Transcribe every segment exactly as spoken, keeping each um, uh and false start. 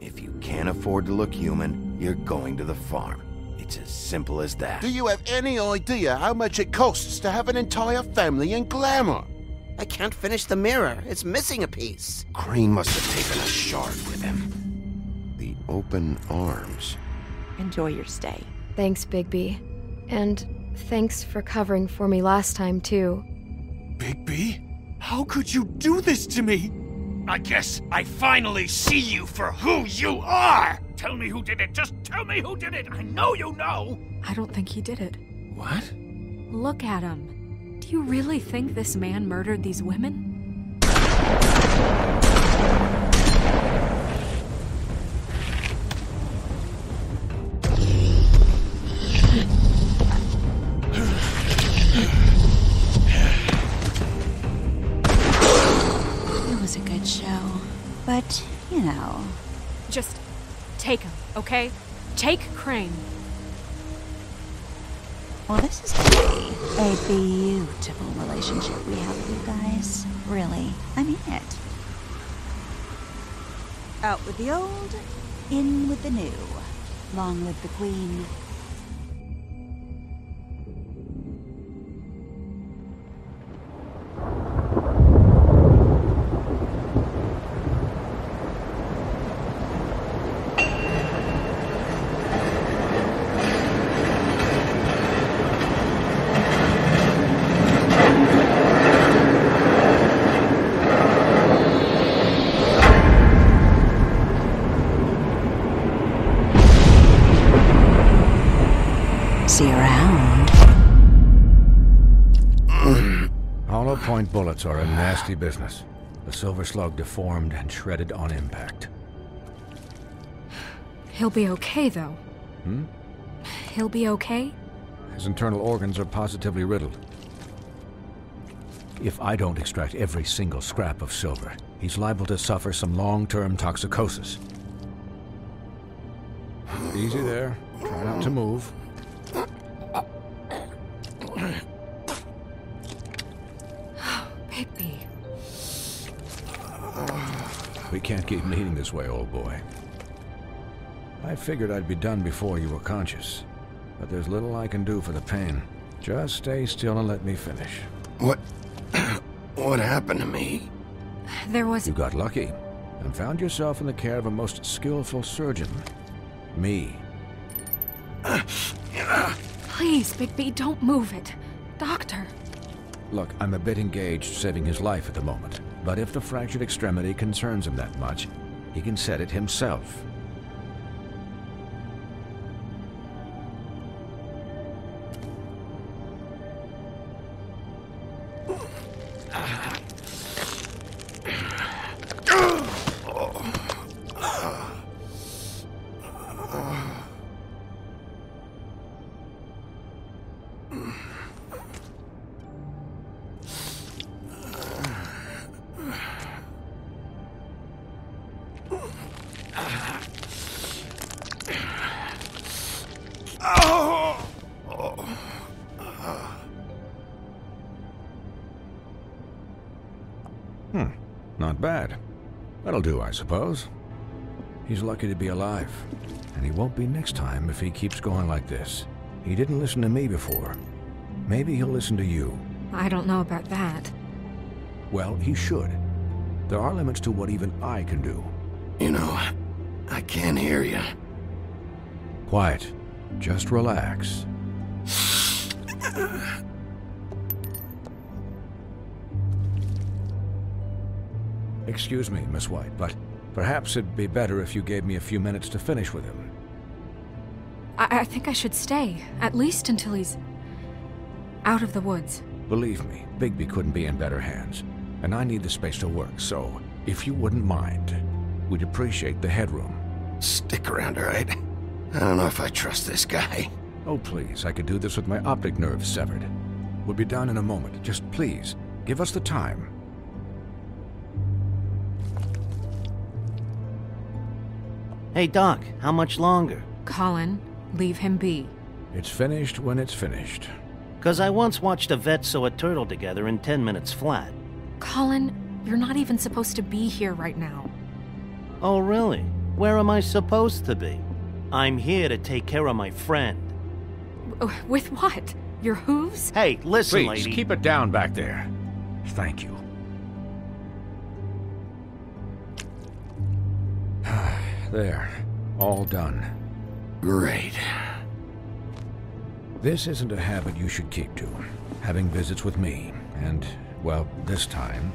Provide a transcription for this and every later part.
If you can't afford to look human, you're going to the farm. It's as simple as that. Do you have any idea how much it costs to have an entire family in glamour? I can't finish the mirror. It's missing a piece. Crane must have taken a shard with him. The open arms. Enjoy your stay. Thanks, Bigby. And thanks for covering for me last time, too. Bigby? How could you do this to me? I guess I finally see you for who you are! Tell me who did it! Just tell me who did it! I know you know! I don't think he did it. What? Look at him. Do you really think this man murdered these women? It was a good show, but, you know... Just take him, okay? Take Crane. Well, this is going to be a beautiful relationship we have with you guys. Really, I mean it. Out with the old, in with the new. Long live the Queen. Point bullets are a nasty business. The silver slug deformed and shredded on impact. He'll be okay, though. Hmm? He'll be okay? His internal organs are positively riddled. If I don't extract every single scrap of silver, he's liable to suffer some long-term toxicosis. Easy there. Try not to move. We can't keep meeting this way, old boy. I figured I'd be done before you were conscious, but there's little I can do for the pain. Just stay still and let me finish. What... what happened to me? There was... You got lucky, and found yourself in the care of a most skillful surgeon. Me. Please, Bigby, don't move it. Doctor. Look, I'm a bit engaged saving his life at the moment. But if the fractured extremity concerns him that much, he can set it himself. Do, I suppose. He's lucky to be alive, and he won't be next time if he keeps going like this. He didn't listen to me before. Maybe he'll listen to you. I don't know about that. Well, he should. There are limits to what even I can do. You know, I can't hear you. Quiet. Just relax. Excuse me, Miss White, but perhaps it'd be better if you gave me a few minutes to finish with him. I, I think I should stay, at least until he's out of the woods. Believe me, Bigby couldn't be in better hands, and I need the space to work, so if you wouldn't mind, we'd appreciate the headroom. Stick around, all right? I don't know if I trust this guy. Oh, please, I could do this with my optic nerve severed. We'll be down in a moment. Just please, give us the time. Hey, Doc, how much longer? Colin, leave him be. It's finished when it's finished. 'Cause I once watched a vet sew a turtle together in ten minutes flat. Colin, you're not even supposed to be here right now. Oh, really? Where am I supposed to be? I'm here to take care of my friend. With what? Your hooves? Hey, listen, Please, lady. Please, keep it down back there. Thank you. There. All done. Great. This isn't a habit you should keep to. Having visits with me, and, well, this time...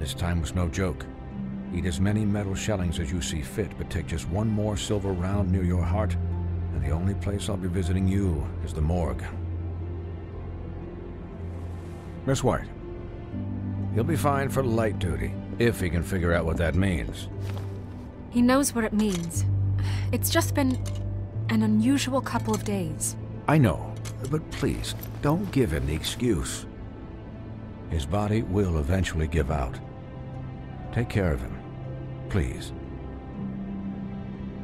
This time was no joke. Eat as many metal shellings as you see fit, but take just one more silver round near your heart, and the only place I'll be visiting you is the morgue. Miss White, he'll be fine for light duty, if he can figure out what that means. He knows what it means. It's just been an unusual couple of days. I know, but please, don't give him the excuse. His body will eventually give out. Take care of him, please.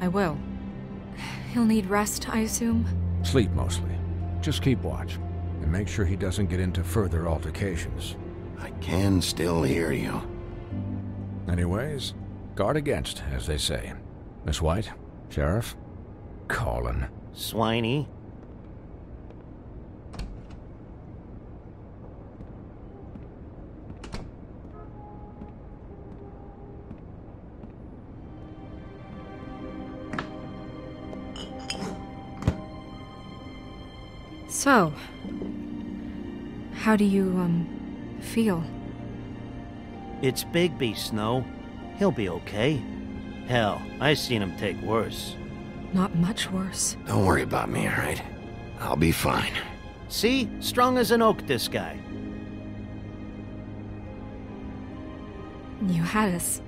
I will. He'll need rest, I assume? Sleep, mostly. Just keep watch, and make sure he doesn't get into further altercations. I can still hear you. Anyways, guard against, as they say. Miss White, Sheriff, Colin. Swiney. So, how do you, um, feel? It's Bigby, Snow. He'll be okay. Hell, I seen him take worse. Not much worse. Don't worry about me, alright? I'll be fine. See? Strong as an oak, this guy. You had us...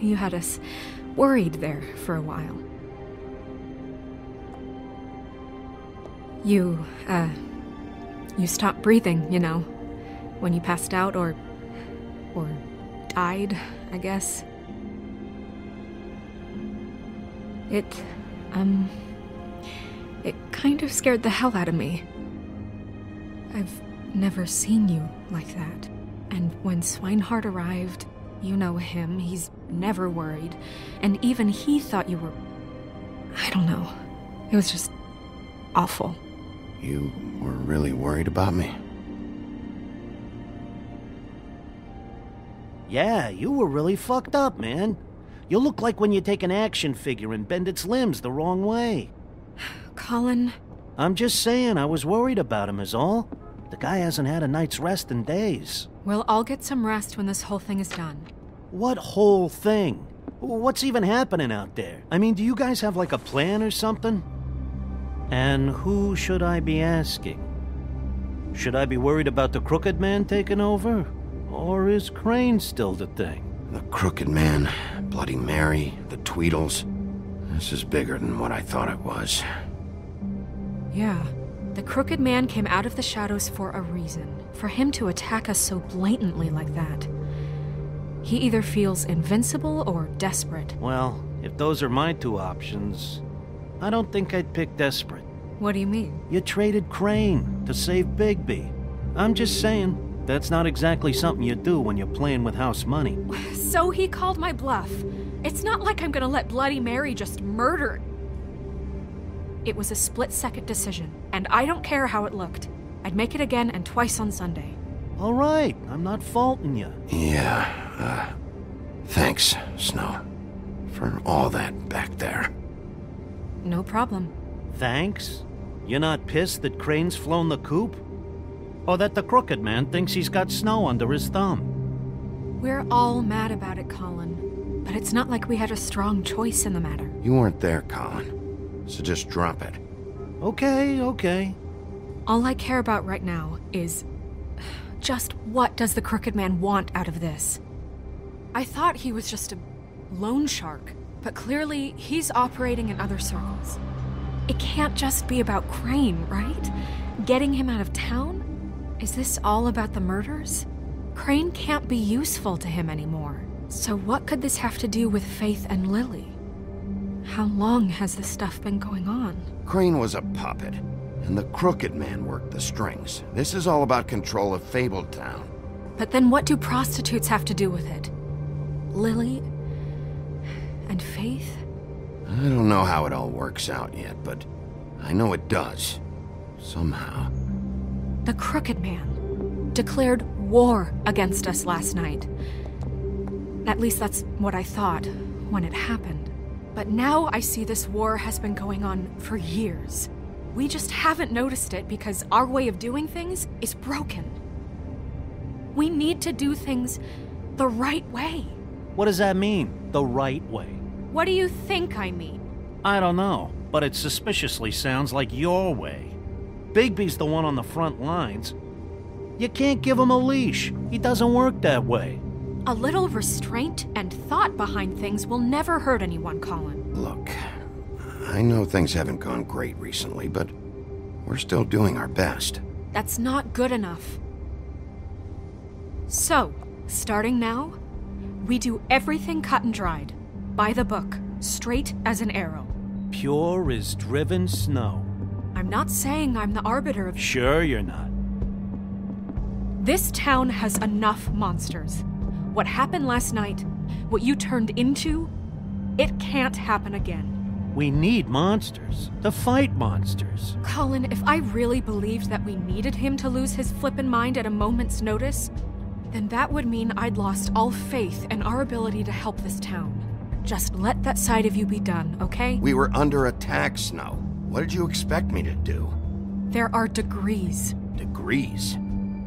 you had us worried there for a while. You, uh, you stopped breathing, you know, when you passed out or, or died, I guess. It, um, it kind of scared the hell out of me. I've never seen you like that. And when Swineheart arrived, you know him, he's never worried. And even he thought you were, I don't know, it was just awful. You were really worried about me? Yeah, you were really fucked up, man. You look like when you take an action figure and bend its limbs the wrong way. Colin... I'm just saying, I was worried about him is all. The guy hasn't had a night's rest in days. Well, I'll get some rest when this whole thing is done. What whole thing? What's even happening out there? I mean, do you guys have like a plan or something? And who should I be asking? Should I be worried about the Crooked Man taking over? Or is Crane still the thing? The Crooked Man, Bloody Mary, the Tweedles. This is bigger than what I thought it was. Yeah. The Crooked Man came out of the shadows for a reason. For him to attack us so blatantly like that. He either feels invincible or desperate. Well, if those are my two options... I don't think I'd pick desperate. What do you mean? You traded Crane to save Bigby. I'm just saying, that's not exactly something you do when you're playing with house money. So he called my bluff. It's not like I'm gonna let Bloody Mary just murder... It was a split-second decision, and I don't care how it looked. I'd make it again and twice on Sunday. All right, I'm not faulting you. Yeah, uh, thanks, Snow, for all that back there. No problem. Thanks? You're not pissed that Crane's flown the coop? Or that the Crooked Man thinks he's got Snow under his thumb? We're all mad about it, Colin. But it's not like we had a strong choice in the matter. You weren't there, Colin. So just drop it. Okay, okay. All I care about right now is... just what does the Crooked Man want out of this? I thought he was just a loan shark. But clearly, he's operating in other circles. It can't just be about Crane, right? Getting him out of town? Is this all about the murders? Crane can't be useful to him anymore. So what could this have to do with Faith and Lily? How long has this stuff been going on? Crane was a puppet, and the Crooked Man worked the strings. This is all about control of Fabletown. But then what do prostitutes have to do with it? Lily? And Faith? I don't know how it all works out yet, but I know it does. Somehow. The Crooked Man declared war against us last night. At least that's what I thought when it happened. But now I see this war has been going on for years. We just haven't noticed it because our way of doing things is broken. We need to do things the right way. What does that mean, the right way? What do you think I mean? I don't know, but it suspiciously sounds like your way. Bigby's the one on the front lines. You can't give him a leash. He doesn't work that way. A little restraint and thought behind things will never hurt anyone, Colin. Look, I know things haven't gone great recently, but we're still doing our best. That's not good enough. So, starting now, we do everything cut and dried, by the book, straight as an arrow. Pure as driven snow. I'm not saying I'm the arbiter of... Sure you're not. This town has enough monsters. What happened last night, what you turned into, it can't happen again. We need monsters to fight monsters. Colin, if I really believed that we needed him to lose his flippin' mind at a moment's notice, then that would mean I'd lost all faith in our ability to help this town. Just let that side of you be done, okay? We were under attack, Snow. What did you expect me to do? There are degrees. Degrees?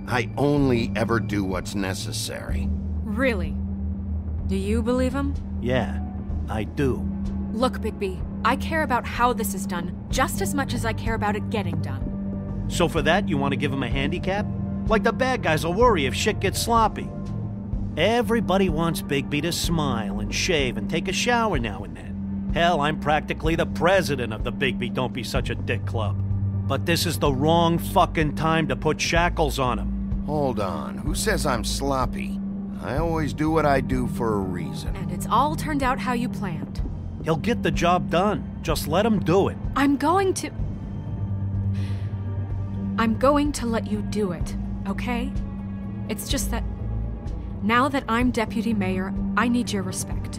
I only ever do what's necessary. Really? Do you believe him? Yeah, I do. Look, Bigby, I care about how this is done just as much as I care about it getting done. So for that, you want to give him a handicap? Like the bad guys will worry if shit gets sloppy. Everybody wants Bigby to smile and shave and take a shower now and then. Hell, I'm practically the president of the Bigby Don't Be Such a Dick Club. But this is the wrong fucking time to put shackles on him. Hold on, who says I'm sloppy? I always do what I do for a reason. And it's all turned out how you planned. He'll get the job done. Just let him do it. I'm going to... I'm going to let you do it. Okay? It's just that, now that I'm deputy mayor, I need your respect.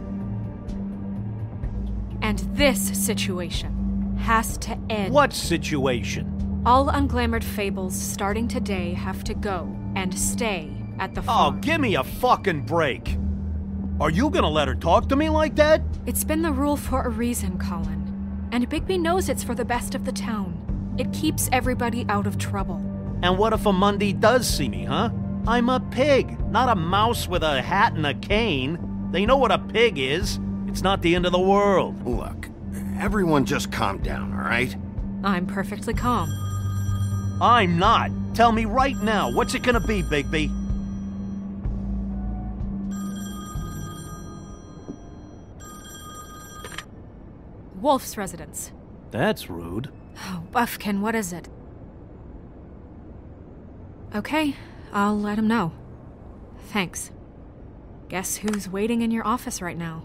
And this situation has to end. What situation? All unglamored fables starting today have to go and stay at the farm. Oh, give me a fucking break. Are you gonna let her talk to me like that? It's been the rule for a reason, Colin. And Bigby knows it's for the best of the town. It keeps everybody out of trouble. And what if a Monday does see me, huh? I'm a pig, not a mouse with a hat and a cane. They know what a pig is. It's not the end of the world. Look, everyone just calm down, all right? I'm perfectly calm. I'm not. Tell me right now, what's it gonna be, Bigby? Wolf's residence. That's rude. Oh, Bufkin, what is it? Okay, I'll let him know. Thanks. Guess who's waiting in your office right now?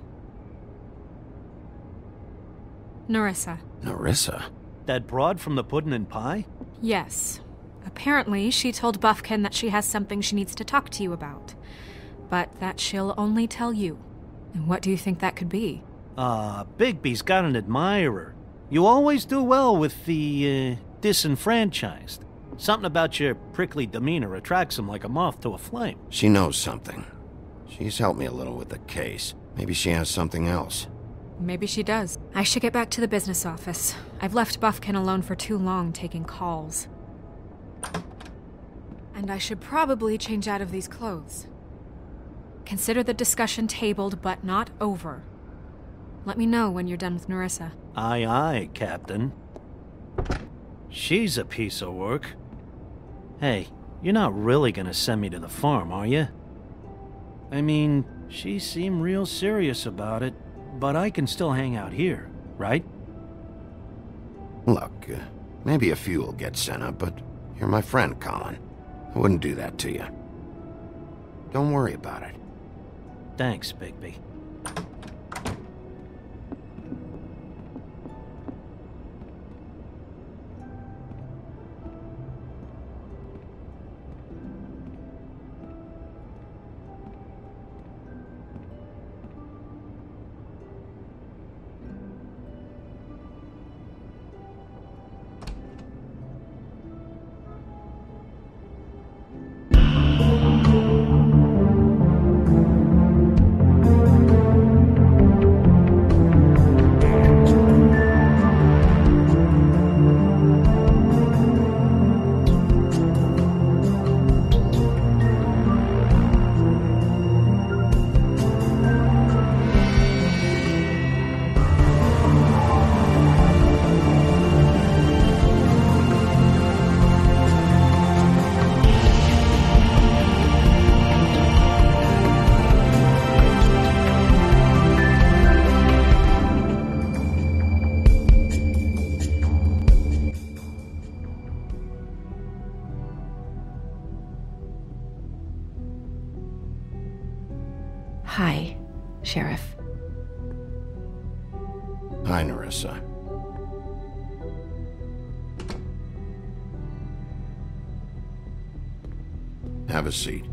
Nerissa. Nerissa? That broad from the Pudding and Pie? Yes. Apparently, she told Bufkin that she has something she needs to talk to you about. But that she'll only tell you. And what do you think that could be? Ah, uh, Bigby's got an admirer. You always do well with the, uh, disenfranchised. Something about your prickly demeanor attracts him like a moth to a flame. She knows something. She's helped me a little with the case. Maybe she has something else. Maybe she does. I should get back to the business office. I've left Bufkin alone for too long taking calls. And I should probably change out of these clothes. Consider the discussion tabled, but not over. Let me know when you're done with Nerissa. Aye, aye, Captain. She's a piece of work. Hey, you're not really gonna send me to the farm, are you? I mean, she seemed real serious about it, but I can still hang out here, right? Look, uh, maybe a few will get sent up, but you're my friend, Colin. I wouldn't do that to you. Don't worry about it. Thanks, Bigby. Hi, Sheriff. Hi, Nerissa. Have a seat.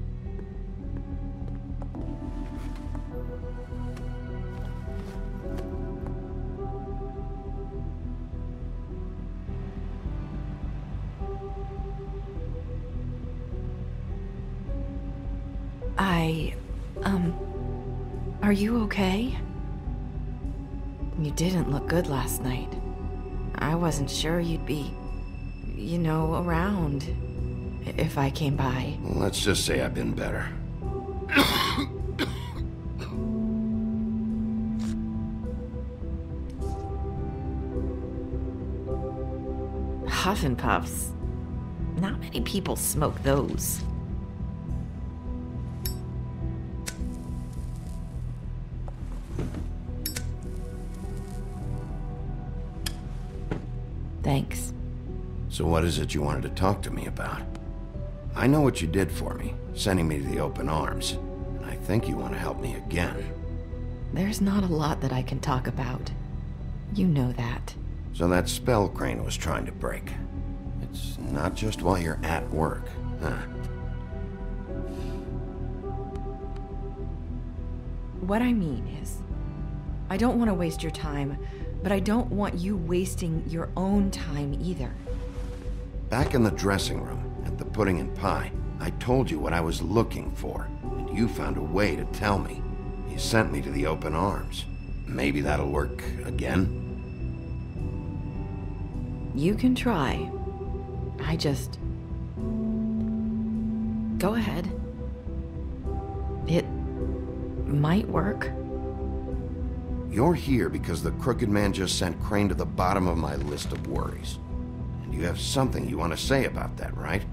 I, um, are you okay? You didn't look good last night. I wasn't sure you'd be, you know, around if I came by. Let's just say I've been better. Huff and Puffs. Not many people smoke those. Thanks. So what is it you wanted to talk to me about? I know what you did for me, sending me to the open arms. And I think you want to help me again. There's not a lot that I can talk about. You know that. So that spell Crane was trying to break. It's not just while you're at work, huh? What I mean is, I don't want to waste your time, but I don't want you wasting your own time either. Back in the dressing room, at the Pudding and Pie, I told you what I was looking for, and you found a way to tell me. You sent me to the open arms. Maybe that'll work again? You can try. I just... Go ahead. It might work. You're here because the Crooked Man just sent Crane to the bottom of my list of worries. And you have something you want to say about that, right?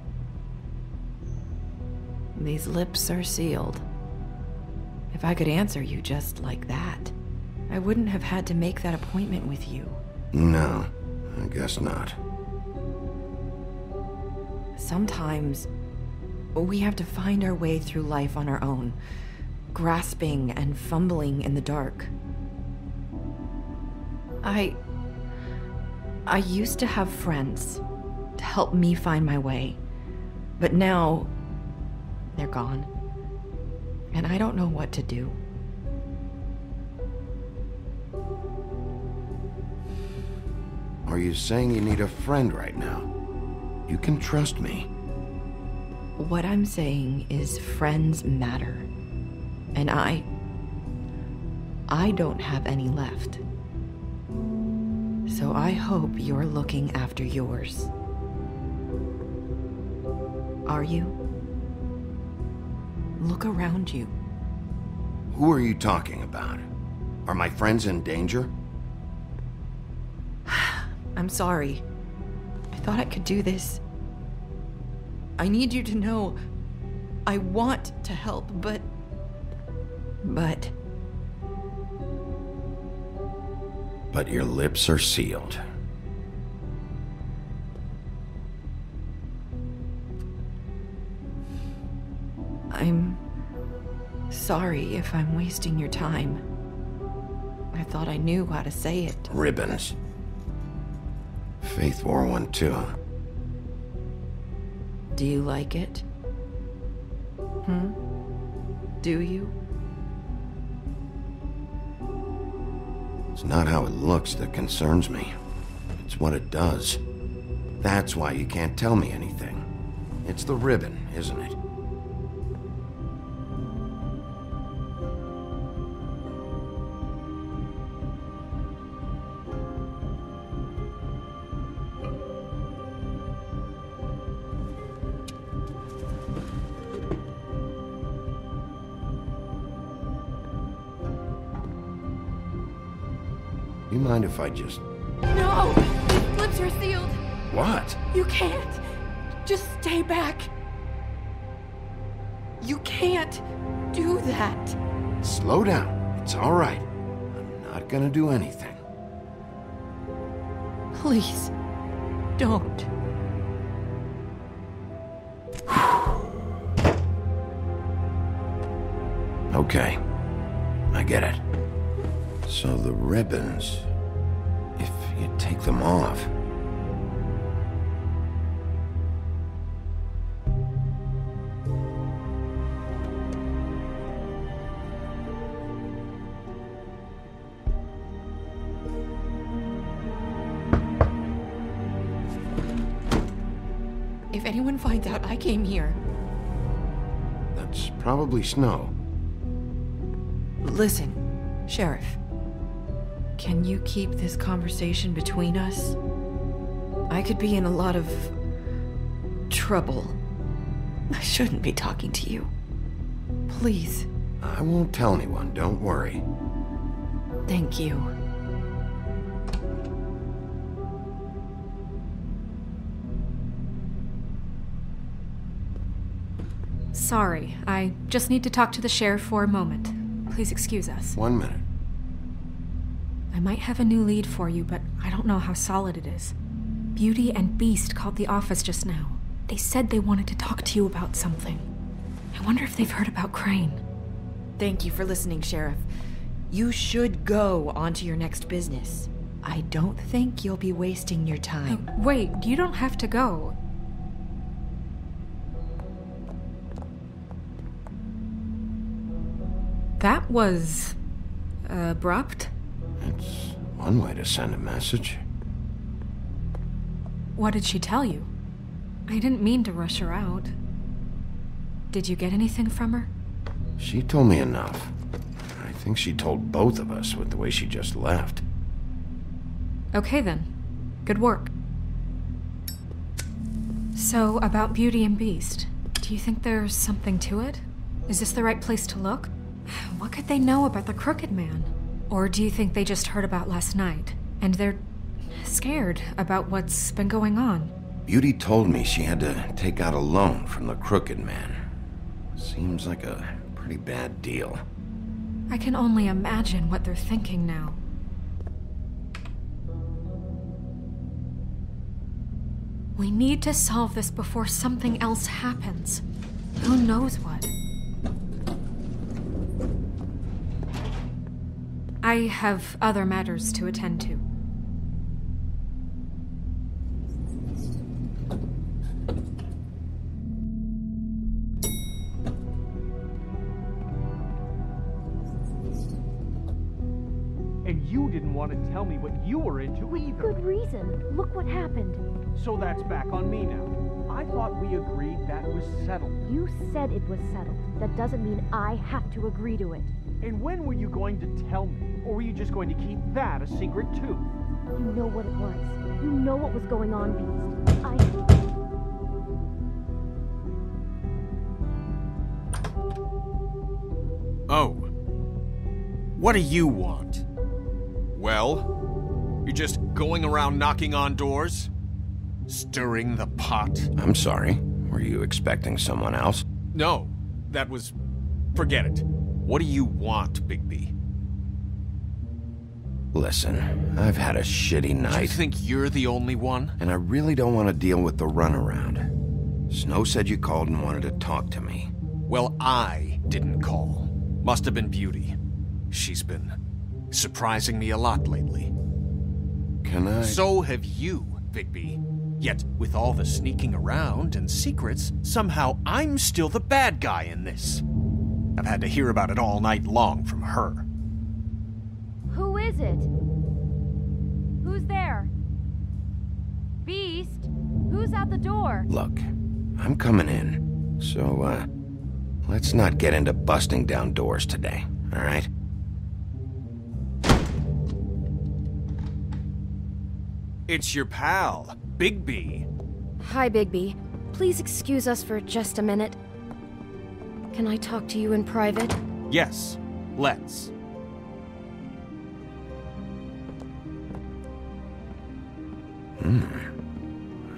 These lips are sealed. If I could answer you just like that, I wouldn't have had to make that appointment with you. No, I guess not. Sometimes, we have to find our way through life on our own, grasping and fumbling in the dark. I... I used to have friends to help me find my way, but now they're gone, and I don't know what to do. Are you saying you need a friend right now? You can trust me. What I'm saying is friends matter, and I... I don't have any left. So I hope you're looking after yours. Are you? Look around you. Who are you talking about? Are my friends in danger? I'm sorry. I thought I could do this. I need you to know I want to help, but... But... But your lips are sealed. I'm sorry if I'm wasting your time. I thought I knew how to say it. Ribbons. Faith wore one too. Do you like it? Hmm? Do you? It's not how it looks that concerns me. It's what it does. That's why you can't tell me anything. It's the ribbon, isn't it? Mind if I just... No! His lips are sealed! What? You can't! Just stay back! You can't do that! Slow down. It's all right. I'm not gonna do anything. Please, don't. Okay. I get it. So the ribbons, if you take them off... If anyone finds out I came here... That's probably Snow. Listen, Sheriff. Can you keep this conversation between us? I could be in a lot of... trouble. I shouldn't be talking to you. Please. I won't tell anyone, don't worry. Thank you. Sorry, I just need to talk to the sheriff for a moment. Please excuse us. One minute. I might have a new lead for you, but I don't know how solid it is. Beauty and Beast called the office just now. They said they wanted to talk to you about something. I wonder if they've heard about Crane. Thank you for listening, Sheriff. You should go on to your next business. I don't think you'll be wasting your time. Uh, wait, you don't have to go. That was... abrupt? It's one way to send a message. What did she tell you? I didn't mean to rush her out. Did you get anything from her? She told me enough. I think she told both of us with the way she just left. Okay then. Good work. So, about Beauty and Beast, do you think there's something to it? Is this the right place to look? What could they know about the Crooked Man? Or do you think they just heard about last night, and they're scared about what's been going on? Beauty told me she had to take out a loan from the Crooked Man. Seems like a pretty bad deal. I can only imagine what they're thinking now. We need to solve this before something else happens. Who knows what? I have other matters to attend to. And you didn't want to tell me what you were into either. Good reason. Look what happened. So that's back on me now. I thought we agreed that was settled. You said it was settled. That doesn't mean I have to agree to it. And when were you going to tell me? Or were you just going to keep that a secret too? You know what it was. You know what was going on, Beast. I... Oh. What do you want? Well? You're just going around knocking on doors? Stirring the pot? I'm sorry. Were you expecting someone else? No. That was... forget it. What do you want, Bigby? Listen, I've had a shitty night. Do you think you're the only one? And I really don't want to deal with the runaround. Snow said you called and wanted to talk to me. Well, I didn't call. Must have been Beauty. She's been surprising me a lot lately. Can I? So have you, Bigby. Yet, with all the sneaking around and secrets, somehow I'm still the bad guy in this. I've had to hear about it all night long from her. Who is it? Who's there? Beast? Who's out the door? Look, I'm coming in. So, uh, let's not get into busting down doors today, all right? It's your pal, Bigby. Hi, Bigby. Please excuse us for just a minute. Can I talk to you in private? Yes, let's. Hmm.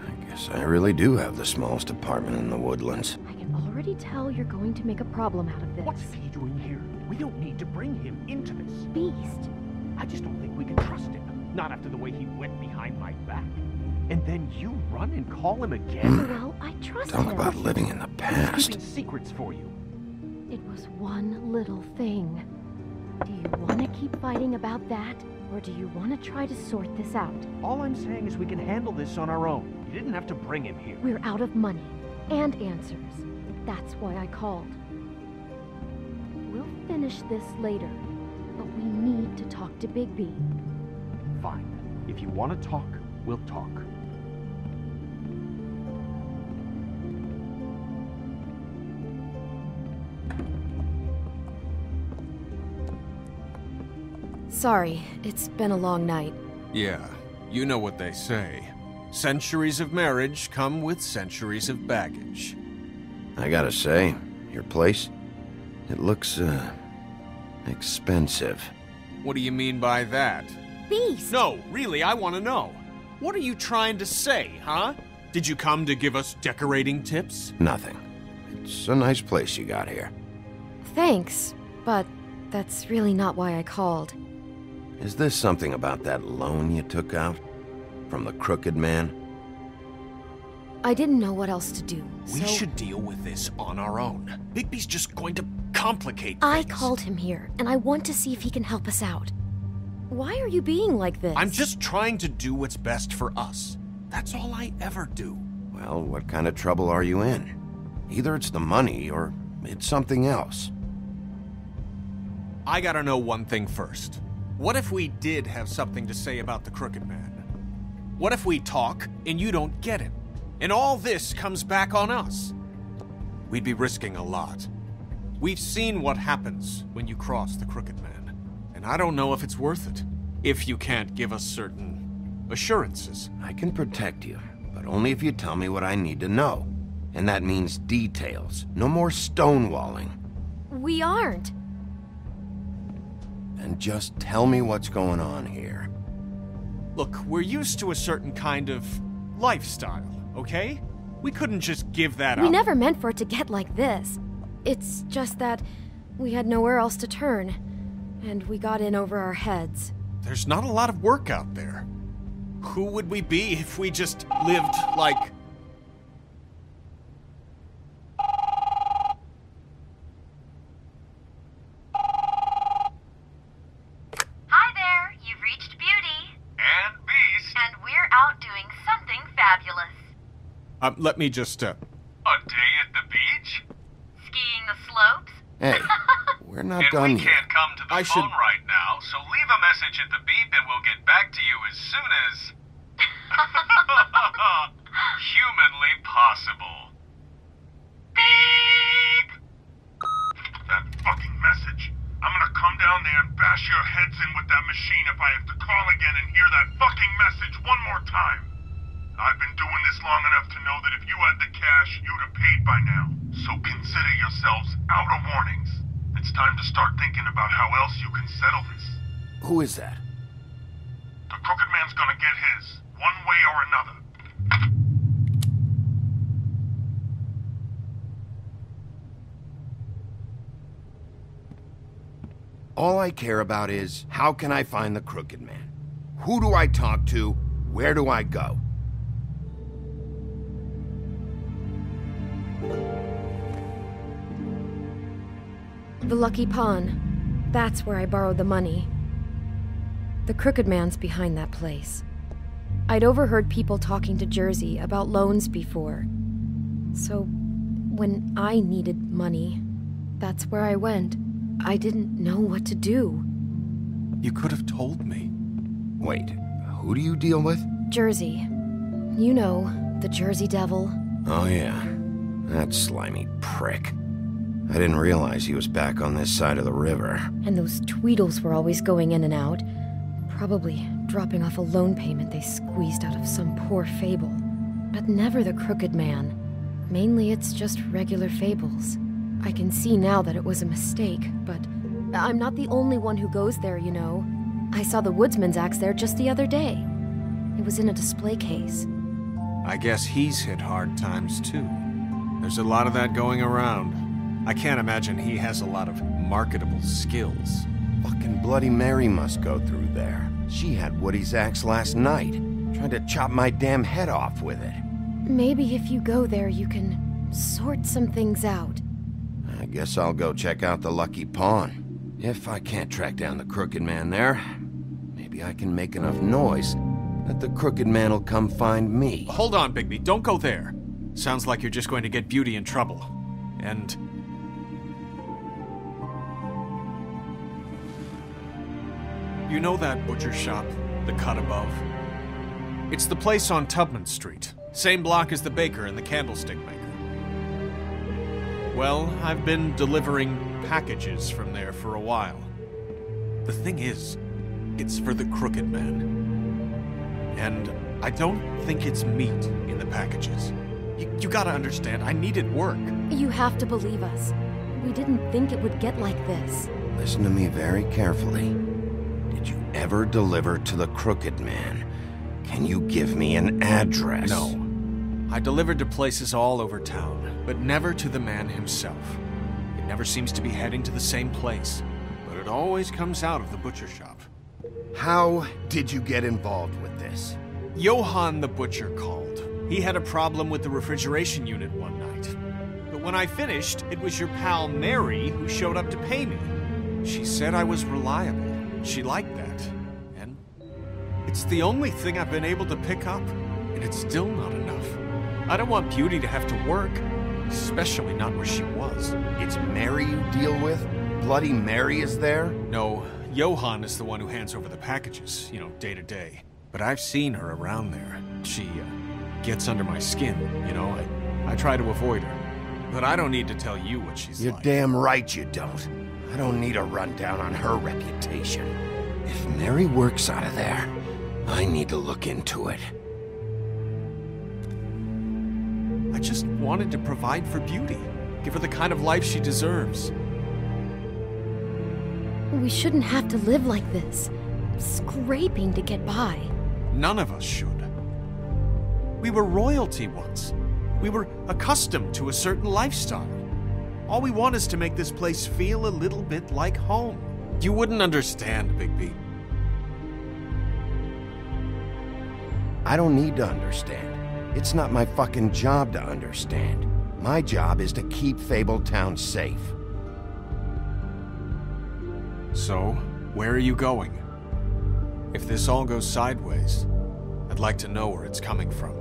I guess I really do have the smallest apartment in the woodlands. I can already tell you're going to make a problem out of this. What's he doing here? We don't need to bring him into this. Beast! I just don't think we can trust him. Not after the way he went behind my back. And then you run and call him again? Well, I trust him. Talk about living in the past. He's keeping secrets for you. It was one little thing. Do you want to keep fighting about that? Or do you want to try to sort this out? All I'm saying is we can handle this on our own. You didn't have to bring him here. We're out of money. And answers. That's why I called. We'll finish this later. But we need to talk to Bigby. Fine. If you want to talk, we'll talk. Sorry, it's been a long night. Yeah, you know what they say. Centuries of marriage come with centuries of baggage. I gotta say, your place, it looks, uh, expensive. What do you mean by that? Beast! No, really, I want to know. What are you trying to say, huh? Did you come to give us decorating tips? Nothing. It's a nice place you got here. Thanks, but that's really not why I called. Is this something about that loan you took out? From the Crooked Man? I didn't know what else to do, so... We should deal with this on our own. Bigby's just going to complicate things. I called him here, and I want to see if he can help us out. Why are you being like this? I'm just trying to do what's best for us. That's all I ever do. Well, what kind of trouble are you in? Either it's the money, or it's something else. I gotta know one thing first. What if we did have something to say about the Crooked Man? What if we talk and you don't get him? And all this comes back on us? We'd be risking a lot. We've seen what happens when you cross the Crooked Man. And I don't know if it's worth it, if you can't give us certain assurances. I can protect you, but only if you tell me what I need to know. And that means details. No more stonewalling. We aren't. And just tell me what's going on here. Look, we're used to a certain kind of lifestyle, okay? We couldn't just give that up. We never meant for it to get like this. It's just that we had nowhere else to turn, and we got in over our heads. There's not a lot of work out there. Who would we be if we just lived like... Um, let me just, uh... A day at the beach? Skiing the slopes? Hey, we're not and done we here. We can't come to the I phone should... right now, so leave a message at the beep and we'll get back to you as soon as... humanly possible. Beep! That fucking message. I'm gonna come down there and bash your heads in with that machine if I have to call again and hear that fucking message one more time. I've been doing this long enough to know that if you had the cash, you'd have paid by now. So consider yourselves outer warnings. It's time to start thinking about how else you can settle this. Who is that? The Crooked Man's gonna get his, one way or another. All I care about is, how can I find the Crooked Man? Who do I talk to? Where do I go? The Lucky Pawn. That's where I borrowed the money. The Crooked Man's behind that place. I'd overheard people talking to Jersey about loans before. So, when I needed money, that's where I went. I didn't know what to do. You could have told me. Wait, who do you deal with? Jersey. You know, the Jersey Devil. Oh yeah, that slimy prick. I didn't realize he was back on this side of the river. And those Tweedles were always going in and out. Probably dropping off a loan payment they squeezed out of some poor fable. But never the Crooked Man. Mainly it's just regular fables. I can see now that it was a mistake, but I'm not the only one who goes there, you know. I saw the woodsman's axe there just the other day. It was in a display case. I guess he's hit hard times too. There's a lot of that going around. I can't imagine he has a lot of marketable skills. Fucking Bloody Mary must go through there. She had Woody's axe last night, trying to chop my damn head off with it. Maybe if you go there, you can sort some things out. I guess I'll go check out the Lucky Pawn. If I can't track down the Crooked Man there, maybe I can make enough noise that the Crooked Man will come find me. Hold on, Bigby. Don't go there. Sounds like you're just going to get Beauty in trouble. And... you know that butcher shop, The Cut Above? It's the place on Tubman Street. Same block as the baker and the candlestick maker. Well, I've been delivering packages from there for a while. The thing is, it's for the Crooked Man. And I don't think it's meat in the packages. You, you gotta understand, I needed work. You have to believe us. We didn't think it would get like this. Listen to me very carefully. Did you ever deliver to the Crooked Man? Can you give me an address? No. I delivered to places all over town, but never to the man himself. It never seems to be heading to the same place, but it always comes out of the butcher shop. How did you get involved with this? Johann the butcher called. He had a problem with the refrigeration unit one night. But when I finished, it was your pal Mary who showed up to pay me. She said I was reliable. She liked that, and it's the only thing I've been able to pick up, and it's still not enough. I don't want Beauty to have to work, especially not where she was. It's Mary you deal with? Bloody Mary is there? No, Johann is the one who hands over the packages, you know, day to day. But I've seen her around there. She uh, gets under my skin, you know. I, I try to avoid her, but I don't need to tell you what she's like. You're damn right you don't. I don't need a rundown on her reputation. If Mary works out of there, I need to look into it. I just wanted to provide for Beauty. Give her the kind of life she deserves. We shouldn't have to live like this. Scraping to get by. None of us should. We were royalty once. We were accustomed to a certain lifestyle. All we want is to make this place feel a little bit like home. You wouldn't understand, Bigby. I don't need to understand. It's not my fucking job to understand. My job is to keep Fabletown safe. So, where are you going? If this all goes sideways, I'd like to know where it's coming from.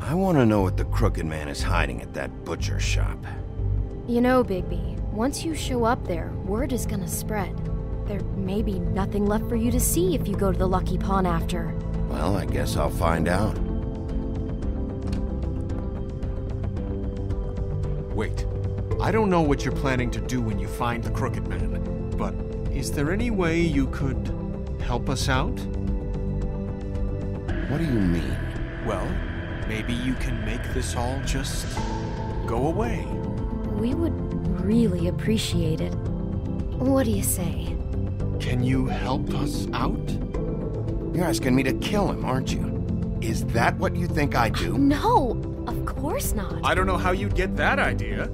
I want to know what the Crooked Man is hiding at that butcher shop. You know, Bigby, once you show up there, word is gonna spread. There may be nothing left for you to see if you go to the Lucky Pawn after. Well, I guess I'll find out. Wait. I don't know what you're planning to do when you find the Crooked Man, but is there any way you could help us out? What do you mean? Well... maybe you can make this all just go away. We would really appreciate it. What do you say? Can you help us out? You're asking me to kill him, aren't you? Is that what you think I do? Uh, no, of course not. I don't know how you'd get that idea.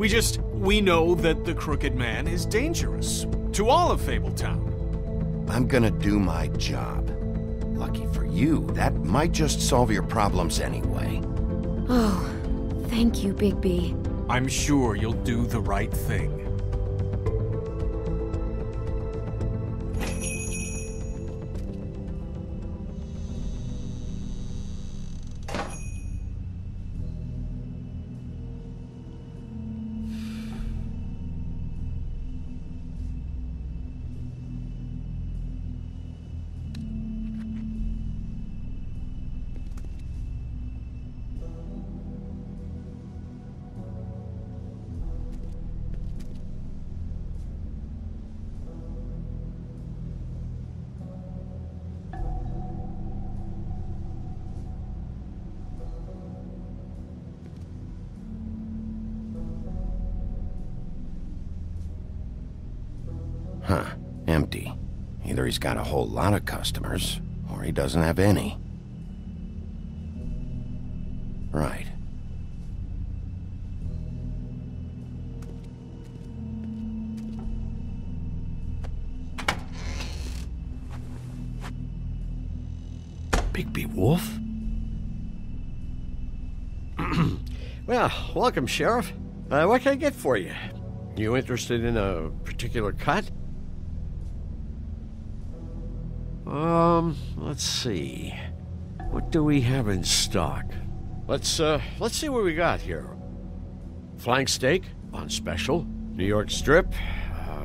We just, we know that the Crooked Man is dangerous to all of Fabletown. I'm gonna do my job. Lucky for you, that might just solve your problems anyway. Oh, thank you, Bigby. I'm sure you'll do the right thing. Huh. Empty. Either he's got a whole lot of customers, or he doesn't have any. Right. wolf? Well, welcome, Sheriff. Uh, what can I get for you? You interested in a particular cut? Um, let's see. What do we have in stock? Let's, uh, let's see what we got here. Flank steak on special. New York strip. Uh,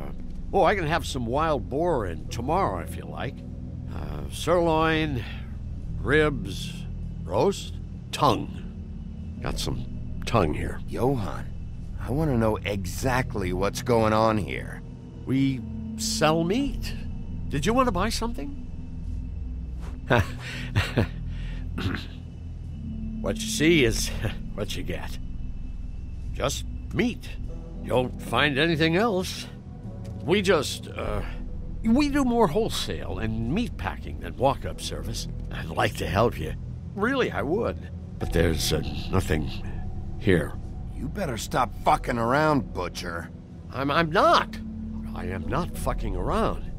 oh, I can have some wild boar in tomorrow if you like. Uh, sirloin, ribs, roast, tongue. Got some tongue here. Johann, I want to know exactly what's going on here. We sell meat. Did you want to buy something? What you see is what you get. Just meat. You don't find anything else. We just, uh, we do more wholesale and meat packing than walk-up service. I'd like to help you. Really, I would. But there's uh, nothing here. You better stop fucking around, Butcher. I'm, I'm not. I am not fucking around.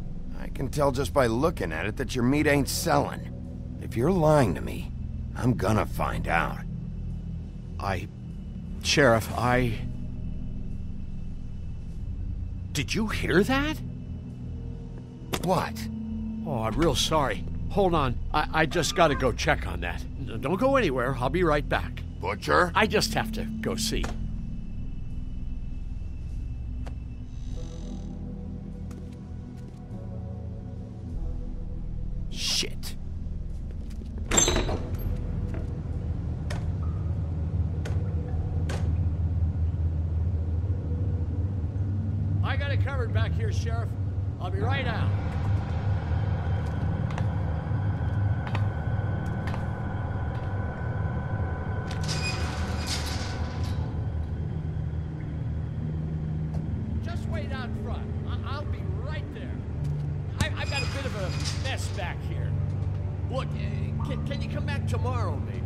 I can tell just by looking at it that your meat ain't selling. If you're lying to me, I'm gonna find out. I... Sheriff, I... Did you hear that? What? Oh, I'm real sorry. Hold on. I, I just gotta go check on that. Don't go anywhere. I'll be right back. Butcher? I just have to go see. Shit. I got it covered back here, Sheriff. I'll be right out. Just wait out front. I I'll be right there. I I've got a bit of a mess back here. Look, uh, can, can you come back tomorrow, maybe?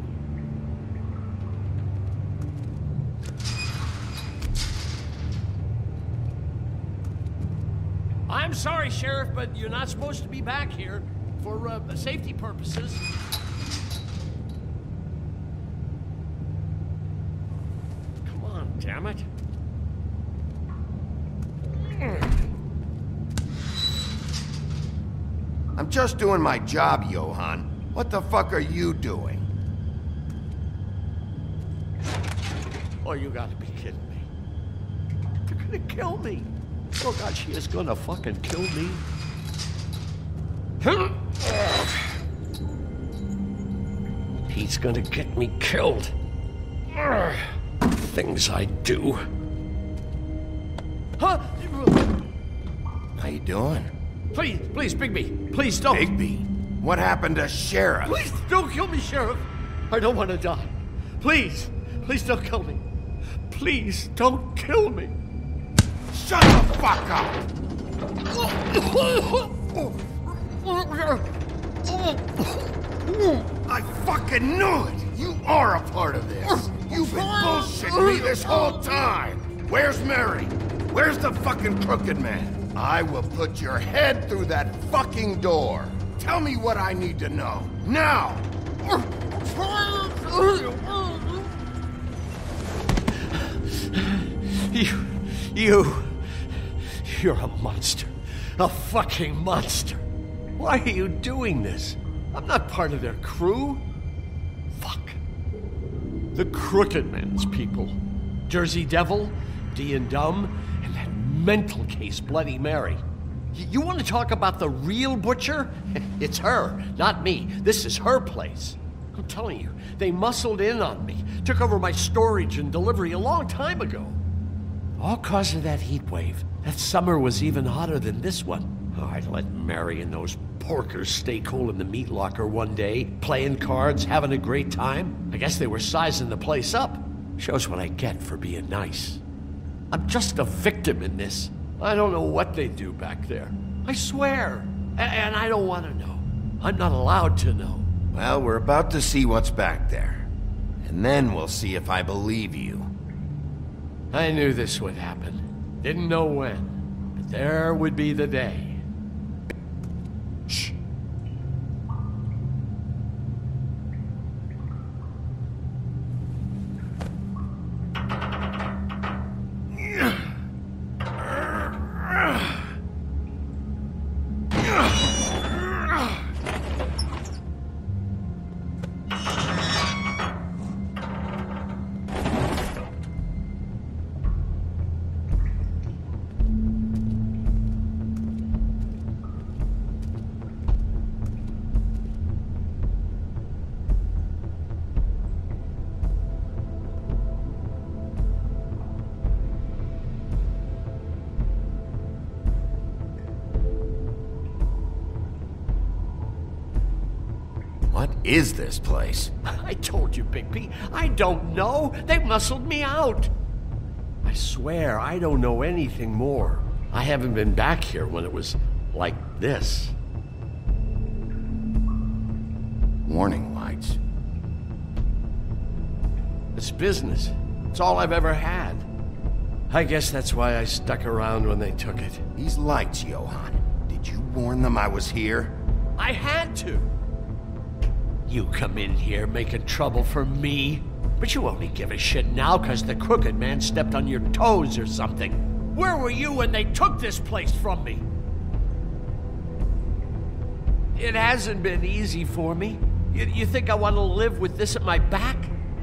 I'm sorry, Sheriff, but you're not supposed to be back here for uh, safety purposes. Come on, damn it. I'm just doing my job, Johann. What the fuck are you doing? Oh, you gotta be kidding me. They're gonna kill me. Oh God, she is gonna fucking kill me. He's gonna get me killed. Things I do. Huh? How you doing? Please, please, Bigby, please don't. Bigby? What happened to Sheriff? Please don't kill me, Sheriff. I don't want to die. Please, please don't kill me. Please don't kill me. Shut the fuck up! I fucking knew it! You are a part of this. You've been bullshitting me this whole time. Where's Mary? Where's the fucking Crooked Man? I will put your head through that fucking door. Tell me what I need to know. Now! You... You... You're a monster. A fucking monster. Why are you doing this? I'm not part of their crew. Fuck. The Crooked Man's people. Jersey Devil, Dee and Dumb, and that mental case, Bloody Mary. Y you want to talk about the real Butcher? It's her, not me. This is her place. I'm telling you, they muscled in on me, took over my storage and delivery a long time ago. All cause of that heat wave. That summer was even hotter than this one. Oh, I'd let Mary and those porkers stay cool in the meat locker one day, playing cards, having a great time. I guess they were sizing the place up. Shows what I get for being nice. I'm just a victim in this. I don't know what they do back there. I swear. A and I don't want to know. I'm not allowed to know. Well, we're about to see what's back there. And then we'll see if I believe you. I knew this would happen. Didn't know when. But there would be the day. Shh. is this place? I told you, Bigby. I don't know. They muscled me out. I swear, I don't know anything more. I haven't been back here when it was like this. Warning lights. It's business. It's all I've ever had. I guess that's why I stuck around when they took it. These lights, Johann. Did you warn them I was here? I had to. You come in here making trouble for me. But you only give a shit now because the Crooked Man stepped on your toes or something. Where were you when they took this place from me? It hasn't been easy for me. You, you think I want to live with this at my back?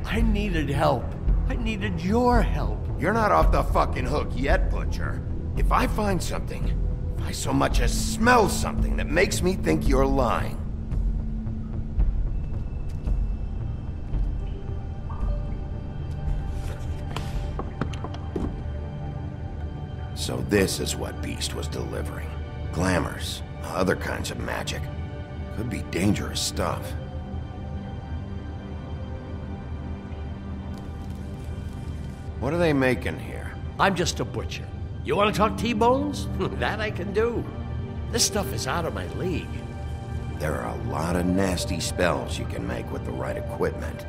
I needed help. I needed your help. You're not off the fucking hook yet, Butcher. If I find something, if I so much as smell something that makes me think you're lying, so this is what Beast was delivering. Glamours, other kinds of magic. Could be dangerous stuff. What are they making here? I'm just a butcher. You want to talk T-bones? That I can do. This stuff is out of my league. There are a lot of nasty spells you can make with the right equipment.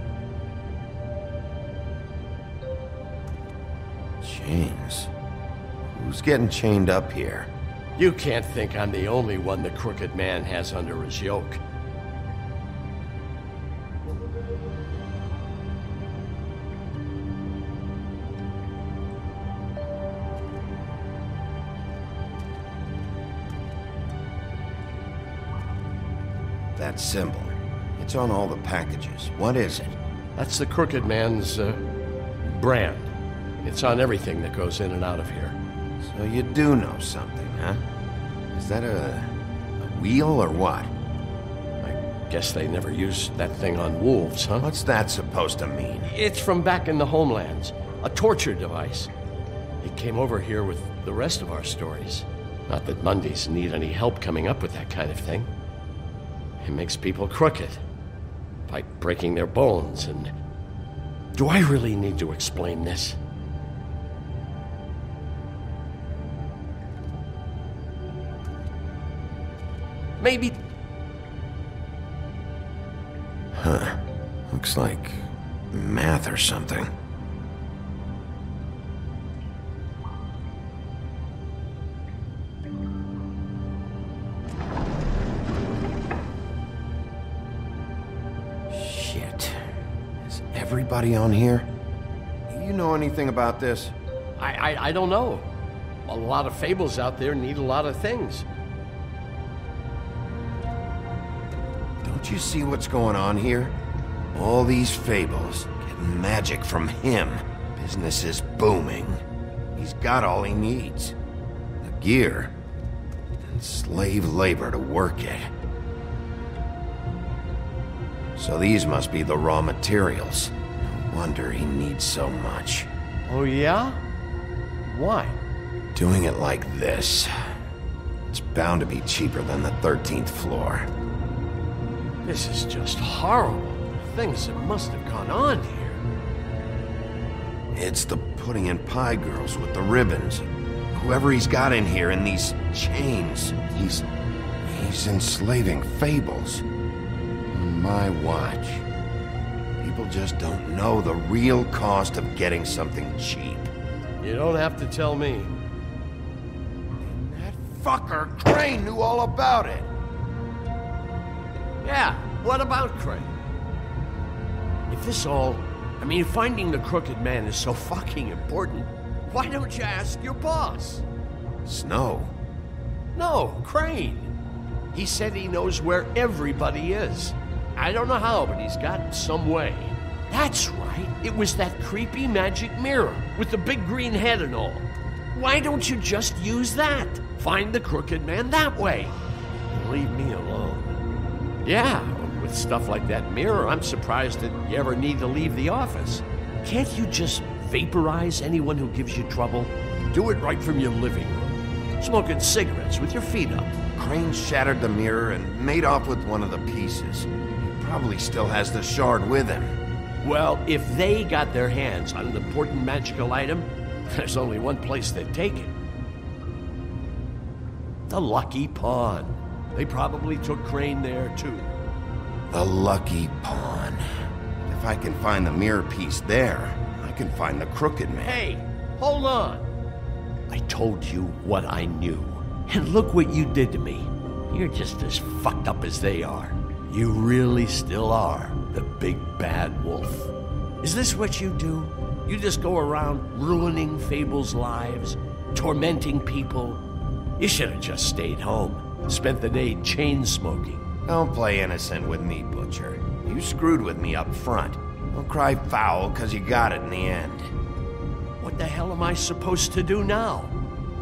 Chains. Who's getting chained up here? You can't think I'm the only one the Crooked Man has under his yoke. That symbol. It's on all the packages. What is it? That's the Crooked Man's uh, brand. It's on everything that goes in and out of here. So you do know something, huh? Is that a, a wheel or what? I guess they never used that thing on wolves, huh? What's that supposed to mean? It's from back in the homelands. A torture device. It came over here with the rest of our stories. Not that Mondays need any help coming up with that kind of thing. It makes people crooked by breaking their bones and... Do I really need to explain this? Maybe... Huh. Looks like math or something. Everybody on here? You know anything about this? I, I I don't know. A lot of fables out there need a lot of things. Don't you see what's going on here? All these fables getting magic from him. Business is booming. He's got all he needs. The gear and slave labor to work it. So these must be the raw materials. Wonder he needs so much. Oh yeah? Why? Doing it like this. It's bound to be cheaper than the thirteenth floor. This is just horrible. Things that must have gone on here. It's the Pudding and Pie girls with the ribbons. Whoever he's got in here in these chains, he's... he's enslaving fables. On my watch. People just don't know the real cost of getting something cheap. You don't have to tell me. That fucker Crane knew all about it. Yeah, what about Crane? If this all... I mean, finding the Crooked Man is so fucking important, why don't you ask your boss? Snow. No, Crane. He said he knows where everybody is. I don't know how, but he's got some way. That's right. It was that creepy magic mirror with the big green head and all. Why don't you just use that? Find the Crooked Man that way. And leave me alone. Yeah, with stuff like that mirror, I'm surprised that you ever need to leave the office. Can't you just vaporize anyone who gives you trouble? Do it right from your living room. Smoking cigarettes with your feet up. Crane shattered the mirror and made off with one of the pieces. Probably still has the shard with him. Well, if they got their hands on an important magical item, there's only one place they'd take it. The Lucky Pawn. They probably took Crane there, too. The Lucky Pawn. If I can find the mirror piece there, I can find the Crooked Man. Hey, hold on. I told you what I knew. And look what you did to me. You're just as fucked up as they are. You really still are the big bad wolf. Is this what you do? You just go around ruining Fable's lives, tormenting people. You should have just stayed home, spent the day chain-smoking. Don't play innocent with me, Butcher. You screwed with me up front. Don't cry foul, because you got it in the end. What the hell am I supposed to do now?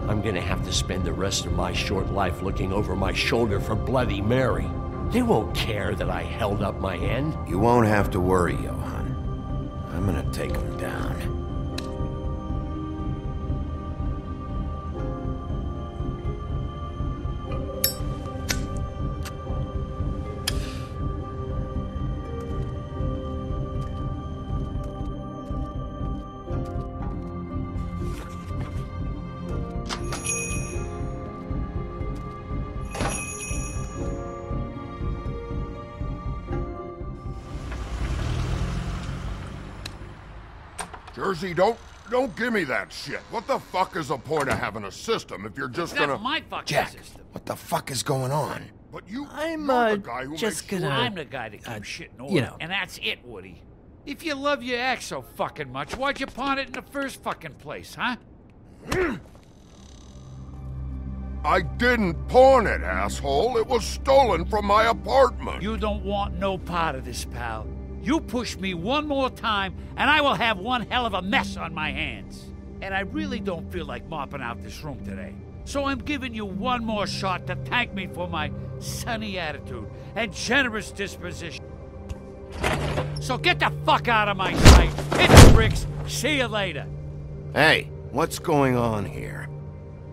I'm gonna have to spend the rest of my short life looking over my shoulder for Bloody Mary. They won't care that I held up my end. You won't have to worry, Johann. I'm gonna take them down. Jersey, don't, don't give me that shit. What the fuck is the point of having a system if you're just gonna... That's my fucking Jack, system. What the fuck is going on? But you, I'm uh, the guy who just gonna... Sure. I'm the guy to keep uh, shit in order. You know. And that's it, Woody. If you love your axe so fucking much, why'd you pawn it in the first fucking place, huh? I didn't pawn it, asshole. It was stolen from my apartment. You don't want no part of this, pal. You push me one more time, and I will have one hell of a mess on my hands. And I really don't feel like mopping out this room today. So I'm giving you one more shot to thank me for my sunny attitude and generous disposition. So get the fuck out of my sight. Hit the bricks. See you later. Hey, what's going on here?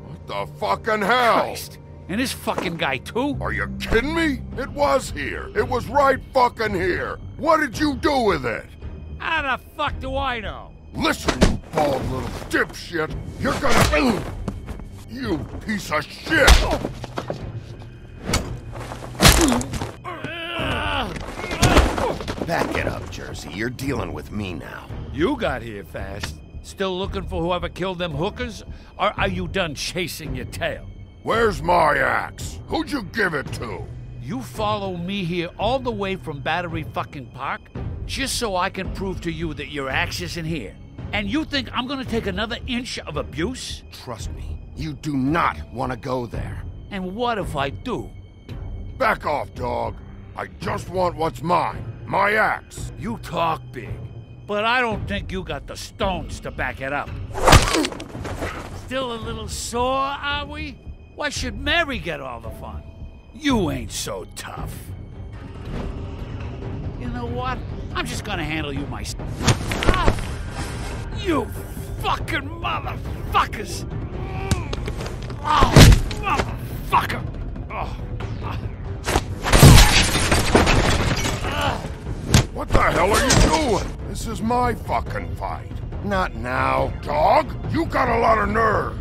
What the fucking hell? Christ. And this fucking guy, too? Are you kidding me? It was here. It was right fucking here. What did you do with it? How the fuck do I know? Listen, you bald little dipshit. You're gonna... You piece of shit! Back it up, Jersey. You're dealing with me now. You got here fast. Still looking for whoever killed them hookers? Or are you done chasing your tail? Where's my axe? Who'd you give it to? You follow me here all the way from Battery fucking Park just so I can prove to you that your axe isn't here. And you think I'm gonna take another inch of abuse? Trust me, you do not want to go there. And what if I do? Back off, dog. I just want what's mine. My axe. You talk big, but I don't think you got the stones to back it up. Still a little sore, are we? Why should Mary get all the fun? You ain't so tough. You know what? I'm just gonna handle you myself. Ah! You fucking motherfuckers! Oh, motherfucker! Oh. Ah. What the hell are you doing? This is my fucking fight. Not now, dog. You got a lot of nerve.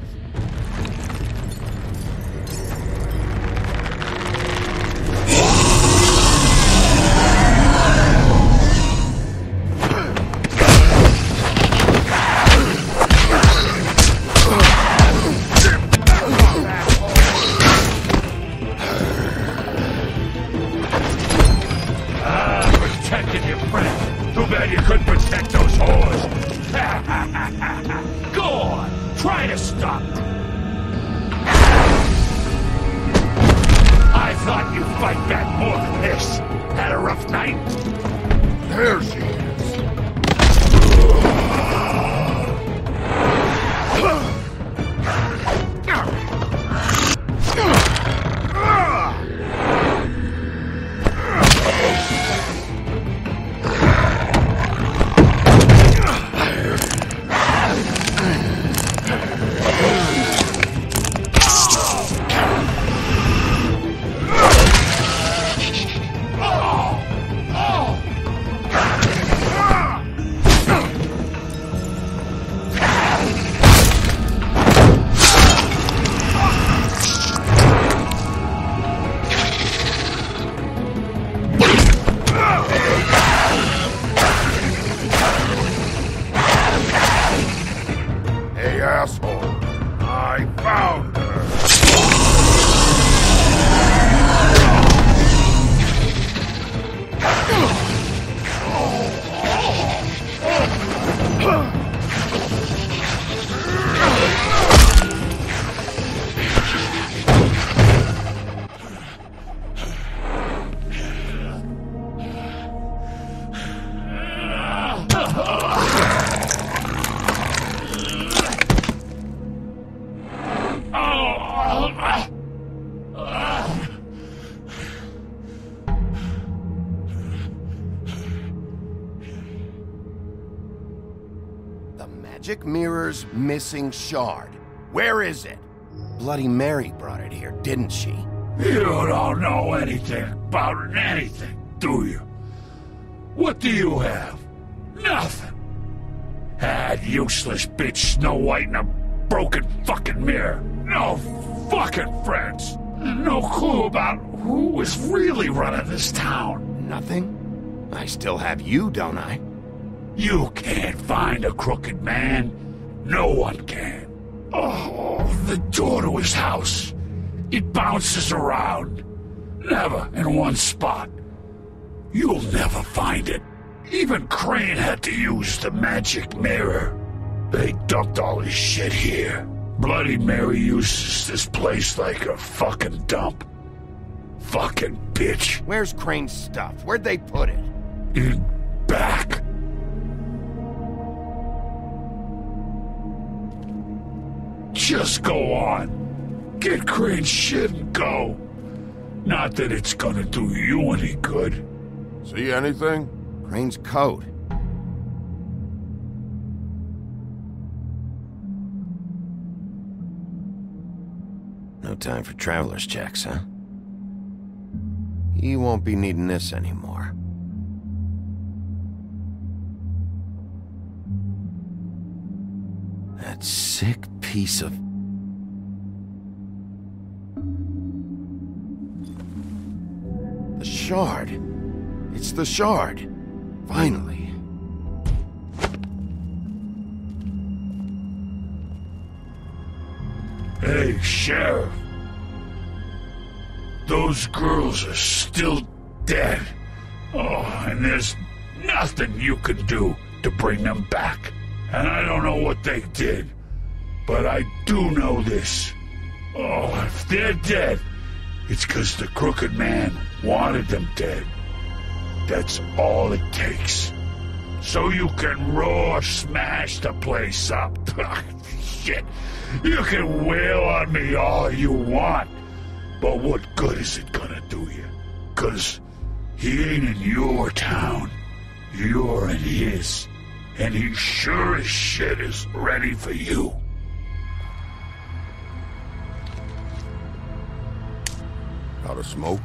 The magic mirror's missing shard. Where is it? Bloody Mary brought it here, didn't she? You don't know anything about anything, do you? What do you have? Nothing. Had useless bitch Snow White and a broken fucking mirror. No fucking friends. No clue about who was really running this town. Nothing? I still have you, don't I? You can't find a crooked man. No one can. Oh, the door to his house. It bounces around. Never in one spot. You'll never find it. Even Crane had to use the magic mirror. They dumped all his shit here. Bloody Mary uses this place like a fucking dump. Fucking bitch. Where's Crane's stuff? Where'd they put it? In back. Just go on. Get Crane's shit and go. Not that it's gonna do you any good. See anything? Crane's coat. No time for traveler's checks, huh? He won't be needing this anymore. That sick piece of... The shard. It's the shard. Finally. Hey, Sheriff. Those girls are still dead. Oh, and there's nothing you can do to bring them back. And I don't know what they did, but I do know this. Oh, if they're dead, it's 'cause the Crooked Man wanted them dead. That's all it takes. So you can roar, smash the place up. Shit. You can wail on me all you want. But what good is it gonna do you? 'Cause he ain't in your town. You're in his. And he sure as shit is ready for you. Out of smoke?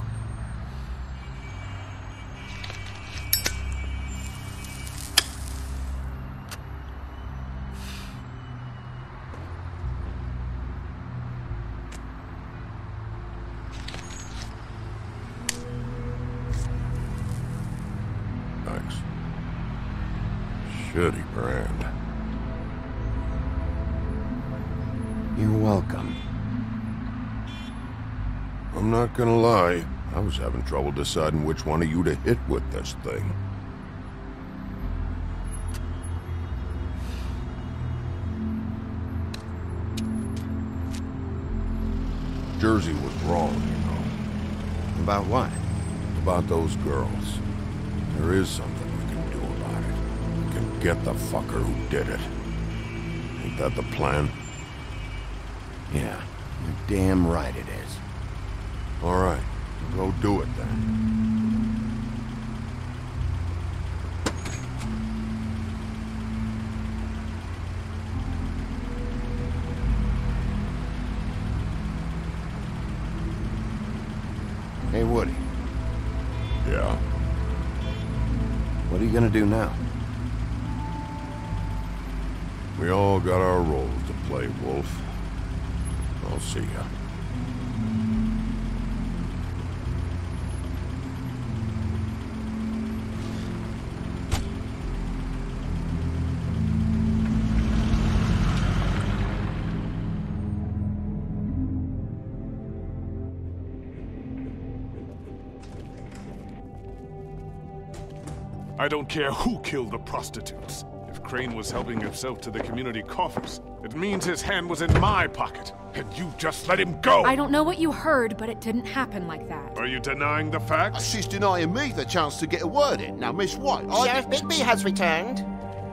Goody brand. You're welcome. I'm not gonna lie, I was having trouble deciding which one of you to hit with this thing. Jersey was wrong, you know. About what? About those girls. There is something. Get the fucker who did it. Ain't that the plan? Yeah, you're damn right it is. All right, go do it then. Hey, Woody. Yeah? What are you gonna do now? We all got our roles to play, Wolf. I'll see ya. I don't care who killed the prostitutes. Crane was helping himself to the community coffers. It means his hand was in my pocket, and you just let him go! I don't know what you heard, but it didn't happen like that. Are you denying the facts? Uh, she's denying me the chance to get a word in. Now, Miss White, I... Sheriff Bigby has returned.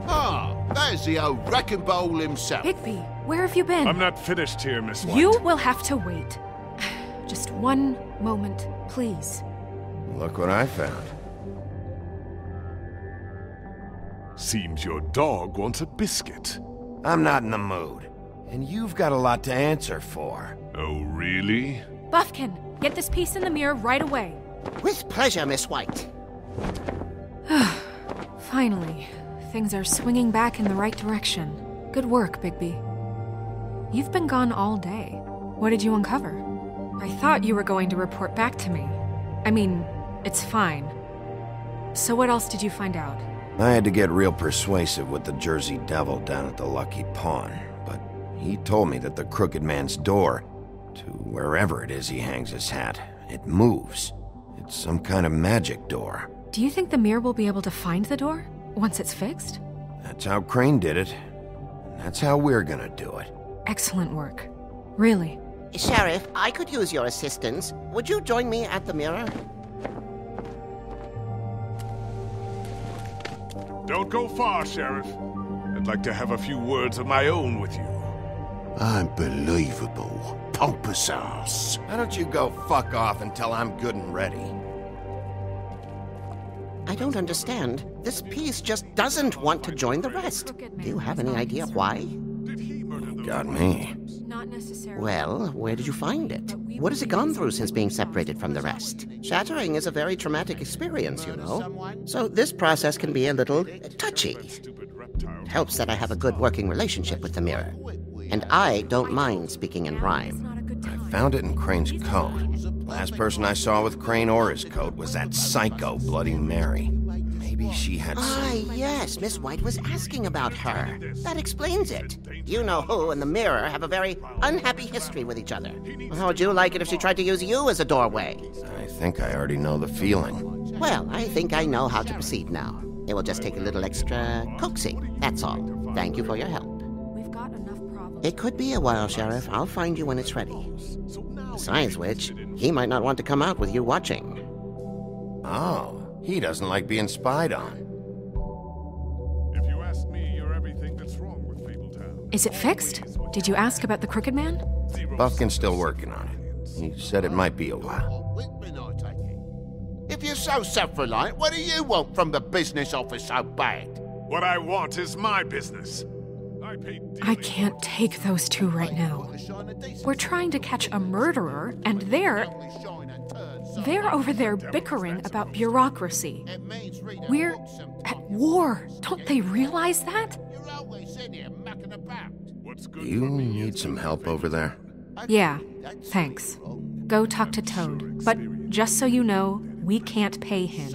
Ah, there's the old wrecking ball himself. Bigby, where have you been? I'm not finished here, Miss White. You will have to wait. Just one moment, please. Look what I found. Seems your dog wants a biscuit. I'm not in the mood. And you've got a lot to answer for. Oh, really? Bufkin, get this piece in the mirror right away. With pleasure, Miss White. Finally, things are swinging back in the right direction. Good work, Bigby. You've been gone all day. What did you uncover? I thought you were going to report back to me. I mean, it's fine. So what else did you find out? I had to get real persuasive with the Jersey Devil down at the Lucky Pawn, but he told me that the Crooked Man's door, to wherever it is he hangs his hat, it moves. It's some kind of magic door. Do you think the mirror will be able to find the door, once it's fixed? That's how Crane did it, and that's how we're gonna do it. Excellent work. Really. Sheriff, I could use your assistance. Would you join me at the mirror? Don't go far, Sheriff. I'd like to have a few words of my own with you. Unbelievable. Pompous ass. Why don't you go fuck off until I'm good and ready? I don't understand. This piece just doesn't want to join the rest. Do you have any idea why? You got me. Not necessarily. Well, where did you find it? What has it gone through since being separated from the rest? Shattering is a very traumatic experience, you know. So this process can be a little touchy. It helps that I have a good working relationship with the mirror. And I don't mind speaking in rhyme. I found it in Crane's coat. Last person I saw with Crane or his coat was that psycho Bloody Mary. Maybe she had some... Ah, yes, Miss White was asking about her. That explains it. You know who and the mirror have a very unhappy history with each other. How would you like it if she tried to use you as a doorway? I think I already know the feeling. Well, I think I know how to proceed now. It will just take a little extra coaxing, that's all. Thank you for your help. We've got enough problems. It could be a while, Sheriff. I'll find you when it's ready. Besides which, he might not want to come out with you watching. Oh. He doesn't like being spied on. If you ask me, you're everything that's wrong with Fabletown. Is it fixed? Did you ask about the Crooked Man? Bufkin's still working on it. He said it might be a while. If you're so self-reliant, what do you want from the business office so bad? What I want is my business. I, I can't take those two right now. We're trying to catch a murderer, and they're... They're over there bickering about bureaucracy. We're at war. Don't they realize that? You need some help over there? Yeah, thanks. Go talk to Toad. But just so you know, we can't pay him.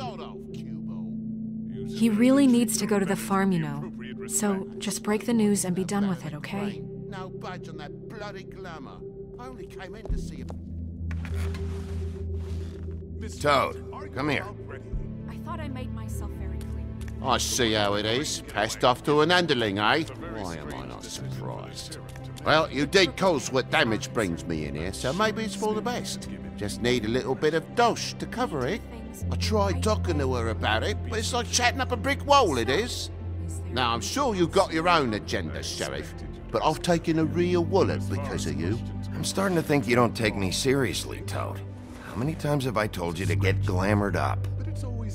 He really needs to go to the farm, you know. So just break the news and be done with it, okay? No budge on that bloody glamour. I only came in to see him. Toad, come here. I thought I made myself very clear. I see how it is. Passed off to an underling, eh? Why am I not surprised? Well, you did cause what damage brings me in here, so maybe it's for the best. Just need a little bit of dosh to cover it. I tried talking to her about it, but it's like chatting up a brick wall, it is. Now, I'm sure you've got your own agenda, Sheriff, but I've taken a real wallet because of you. I'm starting to think you don't take me seriously, Toad. How many times have I told you to get glamored up?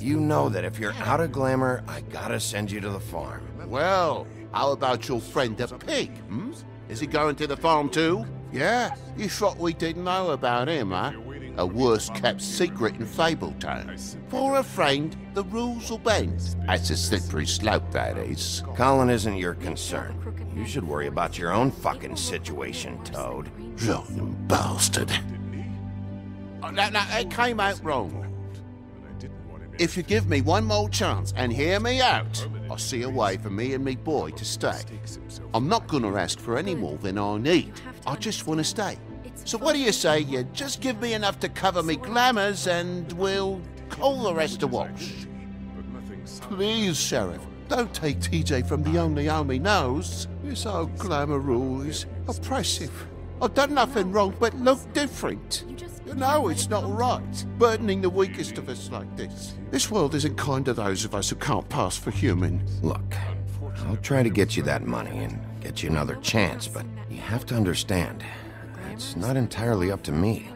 You know that if you're out of glamour, I gotta send you to the farm. Well, how about your friend the pig, hmm? Is he going to the farm too? Yeah? You thought we didn't know about him, huh? A worse-kept secret in Fabletown. For a friend, the rules will bend. That's a slippery slope, that is. Colin isn't your concern. You should worry about your own fucking situation, Toad. Rotten bastard. Oh, no, no, it came out wrong. If you give me one more chance and hear me out, I see a way for me and me boy to stay. I'm not gonna ask for any more than I need. I just wanna stay. So what do you say, you just give me enough to cover me glamours and we'll call the rest a wash? Please, Sheriff, don't take T J from the only army knows. This old glamour rule is oppressive. I've done nothing wrong but look different. You know, it's not right, burdening the weakest of us like this. This world isn't kind to those of us who can't pass for human. Look, I'll try to get you that money and get you another chance, but you have to understand, it's not entirely up to me.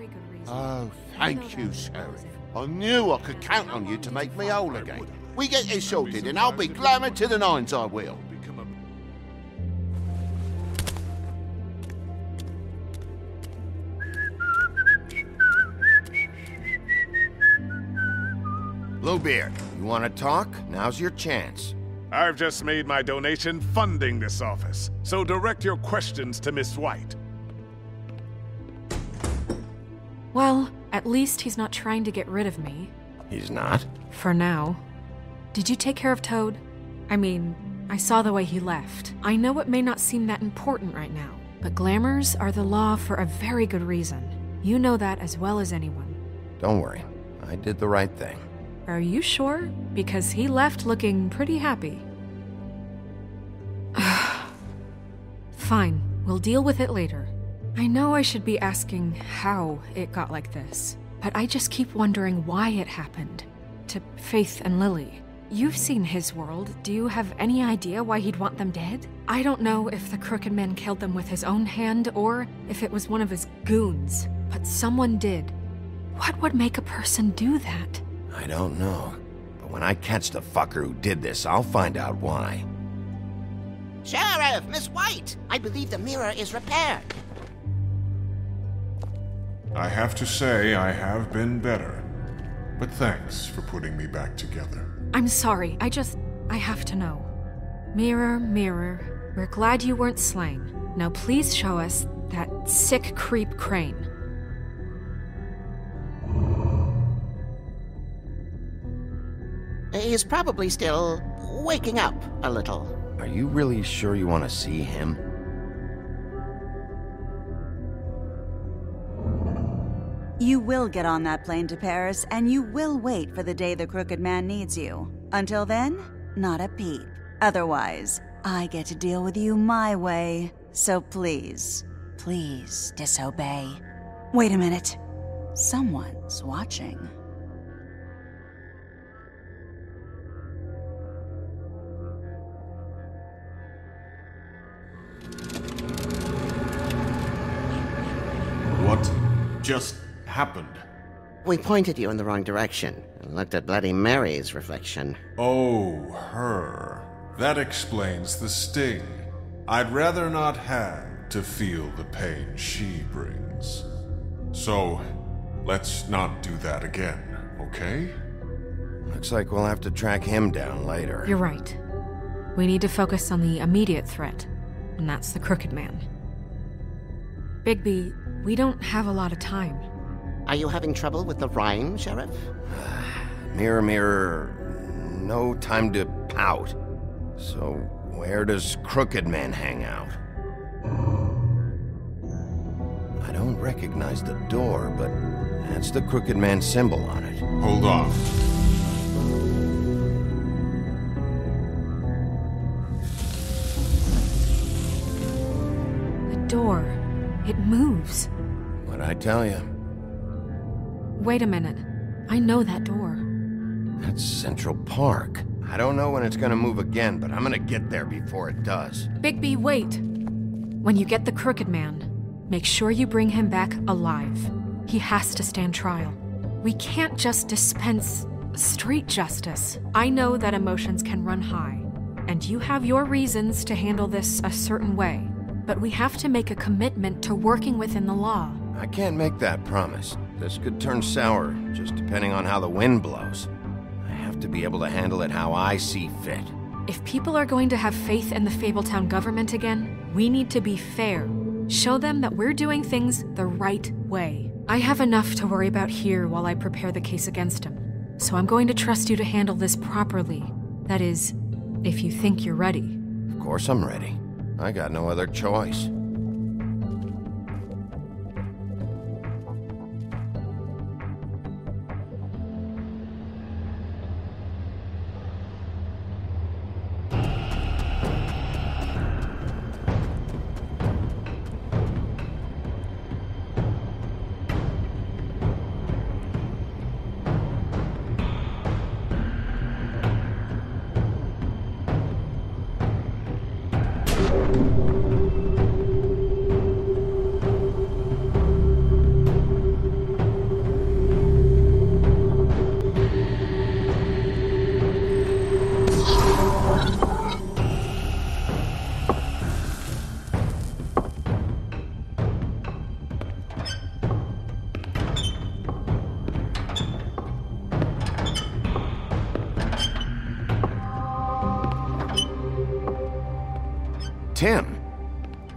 Oh, thank you, Sheriff. I knew I could count on you to make me whole again. We get it sorted, and I'll be glamour to the nines, I will. Bluebeard, you want to talk? Now's your chance. I've just made my donation funding this office, so direct your questions to Miss White. Well, at least he's not trying to get rid of me. He's not? For now. Did you take care of Toad? I mean, I saw the way he left. I know it may not seem that important right now, but glamours are the law for a very good reason. You know that as well as anyone. Don't worry. I did the right thing. Are you sure? Because he left looking pretty happy. Fine, we'll deal with it later. I know I should be asking how it got like this, but I just keep wondering why it happened to Faith and Lily. You've seen his world. Do you have any idea why he'd want them dead? I don't know if the Crooked Man killed them with his own hand or if it was one of his goons, but someone did. What would make a person do that? I don't know, but when I catch the fucker who did this, I'll find out why. Sheriff, Miss White, I believe the mirror is repaired. I have to say I have been better, but thanks for putting me back together. I'm sorry, I just, I have to know. Mirror, mirror, we're glad you weren't slain. Now please show us that sick creep Crane. He's probably still waking up a little. Are you really sure you want to see him? You will get on that plane to Paris, and you will wait for the day the Crooked Man needs you. Until then, not a peep. Otherwise, I get to deal with you my way. So please, please disobey. Wait a minute. Someone's watching. What just happened? We pointed you in the wrong direction and looked at Bloody Mary's reflection. Oh, her. That explains the sting. I'd rather not have to feel the pain she brings. So, let's not do that again, okay? Looks like we'll have to track him down later. You're right. We need to focus on the immediate threat, and that's the Crooked Man. Bigby, we don't have a lot of time. Are you having trouble with the rhyme, Sheriff? Mirror, mirror, no time to pout. So where does Crooked Man hang out? I don't recognize the door, but that's the Crooked Man symbol on it. Hold on. Door. It moves. What'd I tell you? Wait a minute. I know that door. That's Central Park. I don't know when it's gonna move again, but I'm gonna get there before it does. Bigby, wait. When you get the Crooked Man, make sure you bring him back alive. He has to stand trial. We can't just dispense street justice. I know that emotions can run high, and you have your reasons to handle this a certain way. But we have to make a commitment to working within the law. I can't make that promise. This could turn sour, just depending on how the wind blows. I have to be able to handle it how I see fit. If people are going to have faith in the Fabletown government again, we need to be fair. Show them that we're doing things the right way. I have enough to worry about here while I prepare the case against him. So I'm going to trust you to handle this properly. That is, if you think you're ready. Of course I'm ready. I got no other choice. Tim,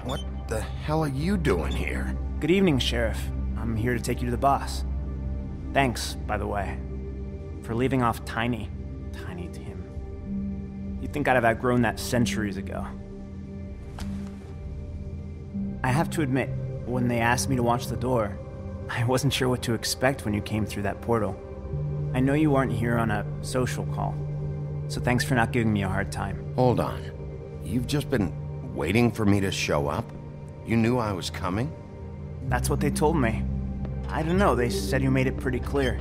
what the hell are you doing here? Good evening, Sheriff. I'm here to take you to the boss. Thanks, by the way, for leaving off Tiny. Tiny Tim. You'd think I'd have outgrown that centuries ago. I have to admit, when they asked me to watch the door, I wasn't sure what to expect when you came through that portal. I know you aren't here on a social call, so thanks for not giving me a hard time. Hold on. You've just been waiting for me to show up? You knew I was coming? That's what they told me. I don't know, they said you made it pretty clear.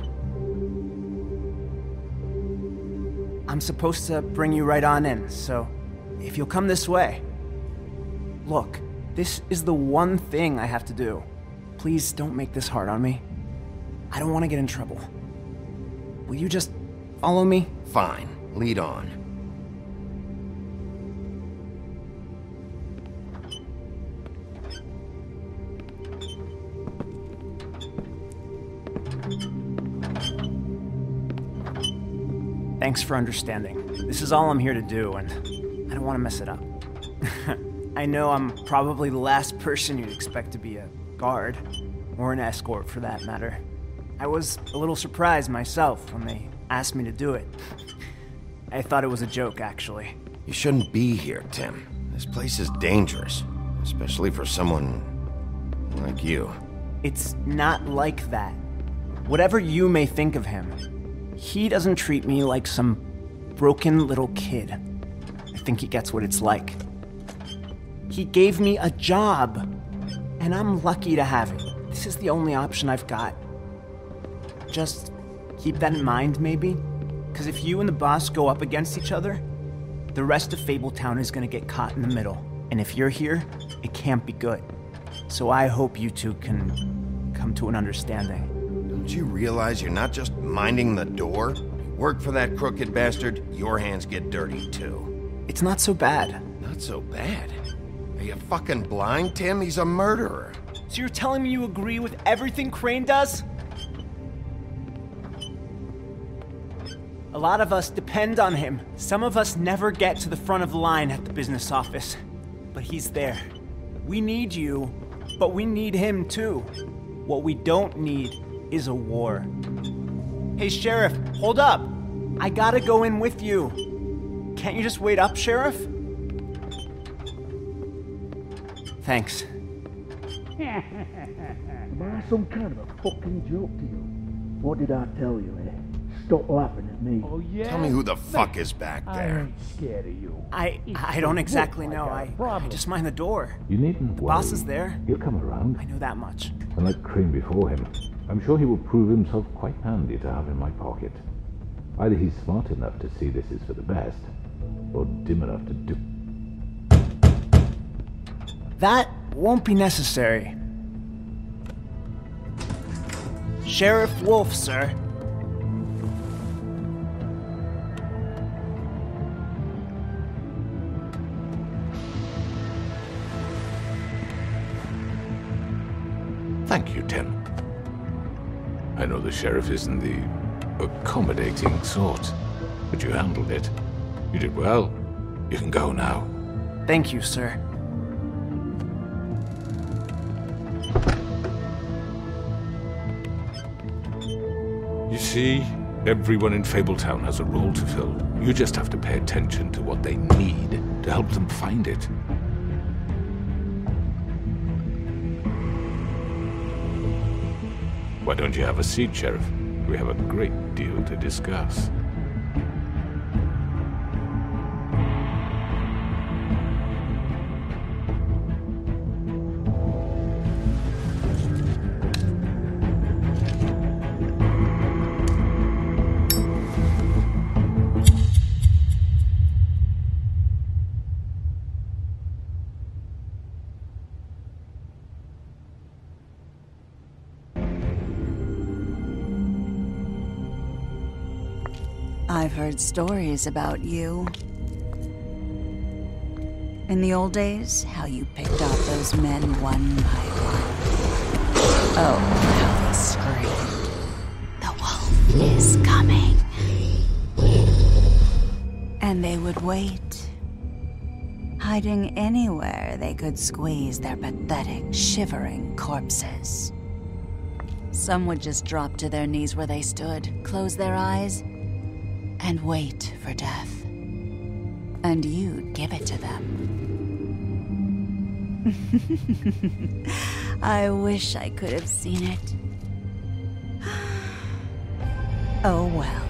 I'm supposed to bring you right on in, so if you'll come this way... Look, this is the one thing I have to do. Please don't make this hard on me. I don't want to get in trouble. Will you just follow me? Fine, lead on. Thanks for understanding. This is all I'm here to do, and I don't want to mess it up. I know I'm probably the last person you'd expect to be a guard, or an escort for that matter. I was a little surprised myself when they asked me to do it. I thought it was a joke, actually. You shouldn't be here, Tim. This place is dangerous, especially for someone like you. It's not like that. Whatever you may think of him, he doesn't treat me like some broken little kid. I think he gets what it's like. He gave me a job, and I'm lucky to have it. This is the only option I've got. Just keep that in mind, maybe? Because if you and the boss go up against each other, the rest of Fabletown is going to get caught in the middle. And if you're here, it can't be good. So I hope you two can come to an understanding. Don't you realize you're not just minding the door? Work for that crooked bastard, your hands get dirty too. It's not so bad. Not so bad? Are you fucking blind, Tim? He's a murderer. So you're telling me you agree with everything Crane does? A lot of us depend on him. Some of us never get to the front of the line at the business office. But he's there. We need you, but we need him too. What we don't need is a war. Hey, Sheriff, hold up. I gotta go in with you. Can't you just wait up, Sheriff? Thanks. Am I some kind of a fucking joke to you? What did I tell you, eh? Stop laughing at me. Oh, yeah? Tell me who the fuck is back there. I ain't scared of you. I, I don't exactly know. I, I just mind the door. You needn't worry. The boss is there. He'll come around. I know that much. And like Crane before him, I'm sure he will prove himself quite handy to have in my pocket. Either he's smart enough to see this is for the best, or dim enough to do... That won't be necessary. Sheriff Wolf, sir. Thank you, Tim. I know the sheriff isn't the accommodating sort, but you handled it. You did well. You can go now. Thank you, sir. You see, everyone in Fabletown has a role to fill. You just have to pay attention to what they need to help them find it. Why don't you have a seat, Sheriff? We have a great deal to discuss. I've heard stories about you. In the old days, how you picked off those men one by one. Oh, how they screamed. The wolf is coming. And they would wait. hiding anywhere they could squeeze their pathetic, shivering corpses. Some would just drop to their knees where they stood, close their eyes, and wait for death. And you'd give it to them. I wish I could have seen it. Oh well.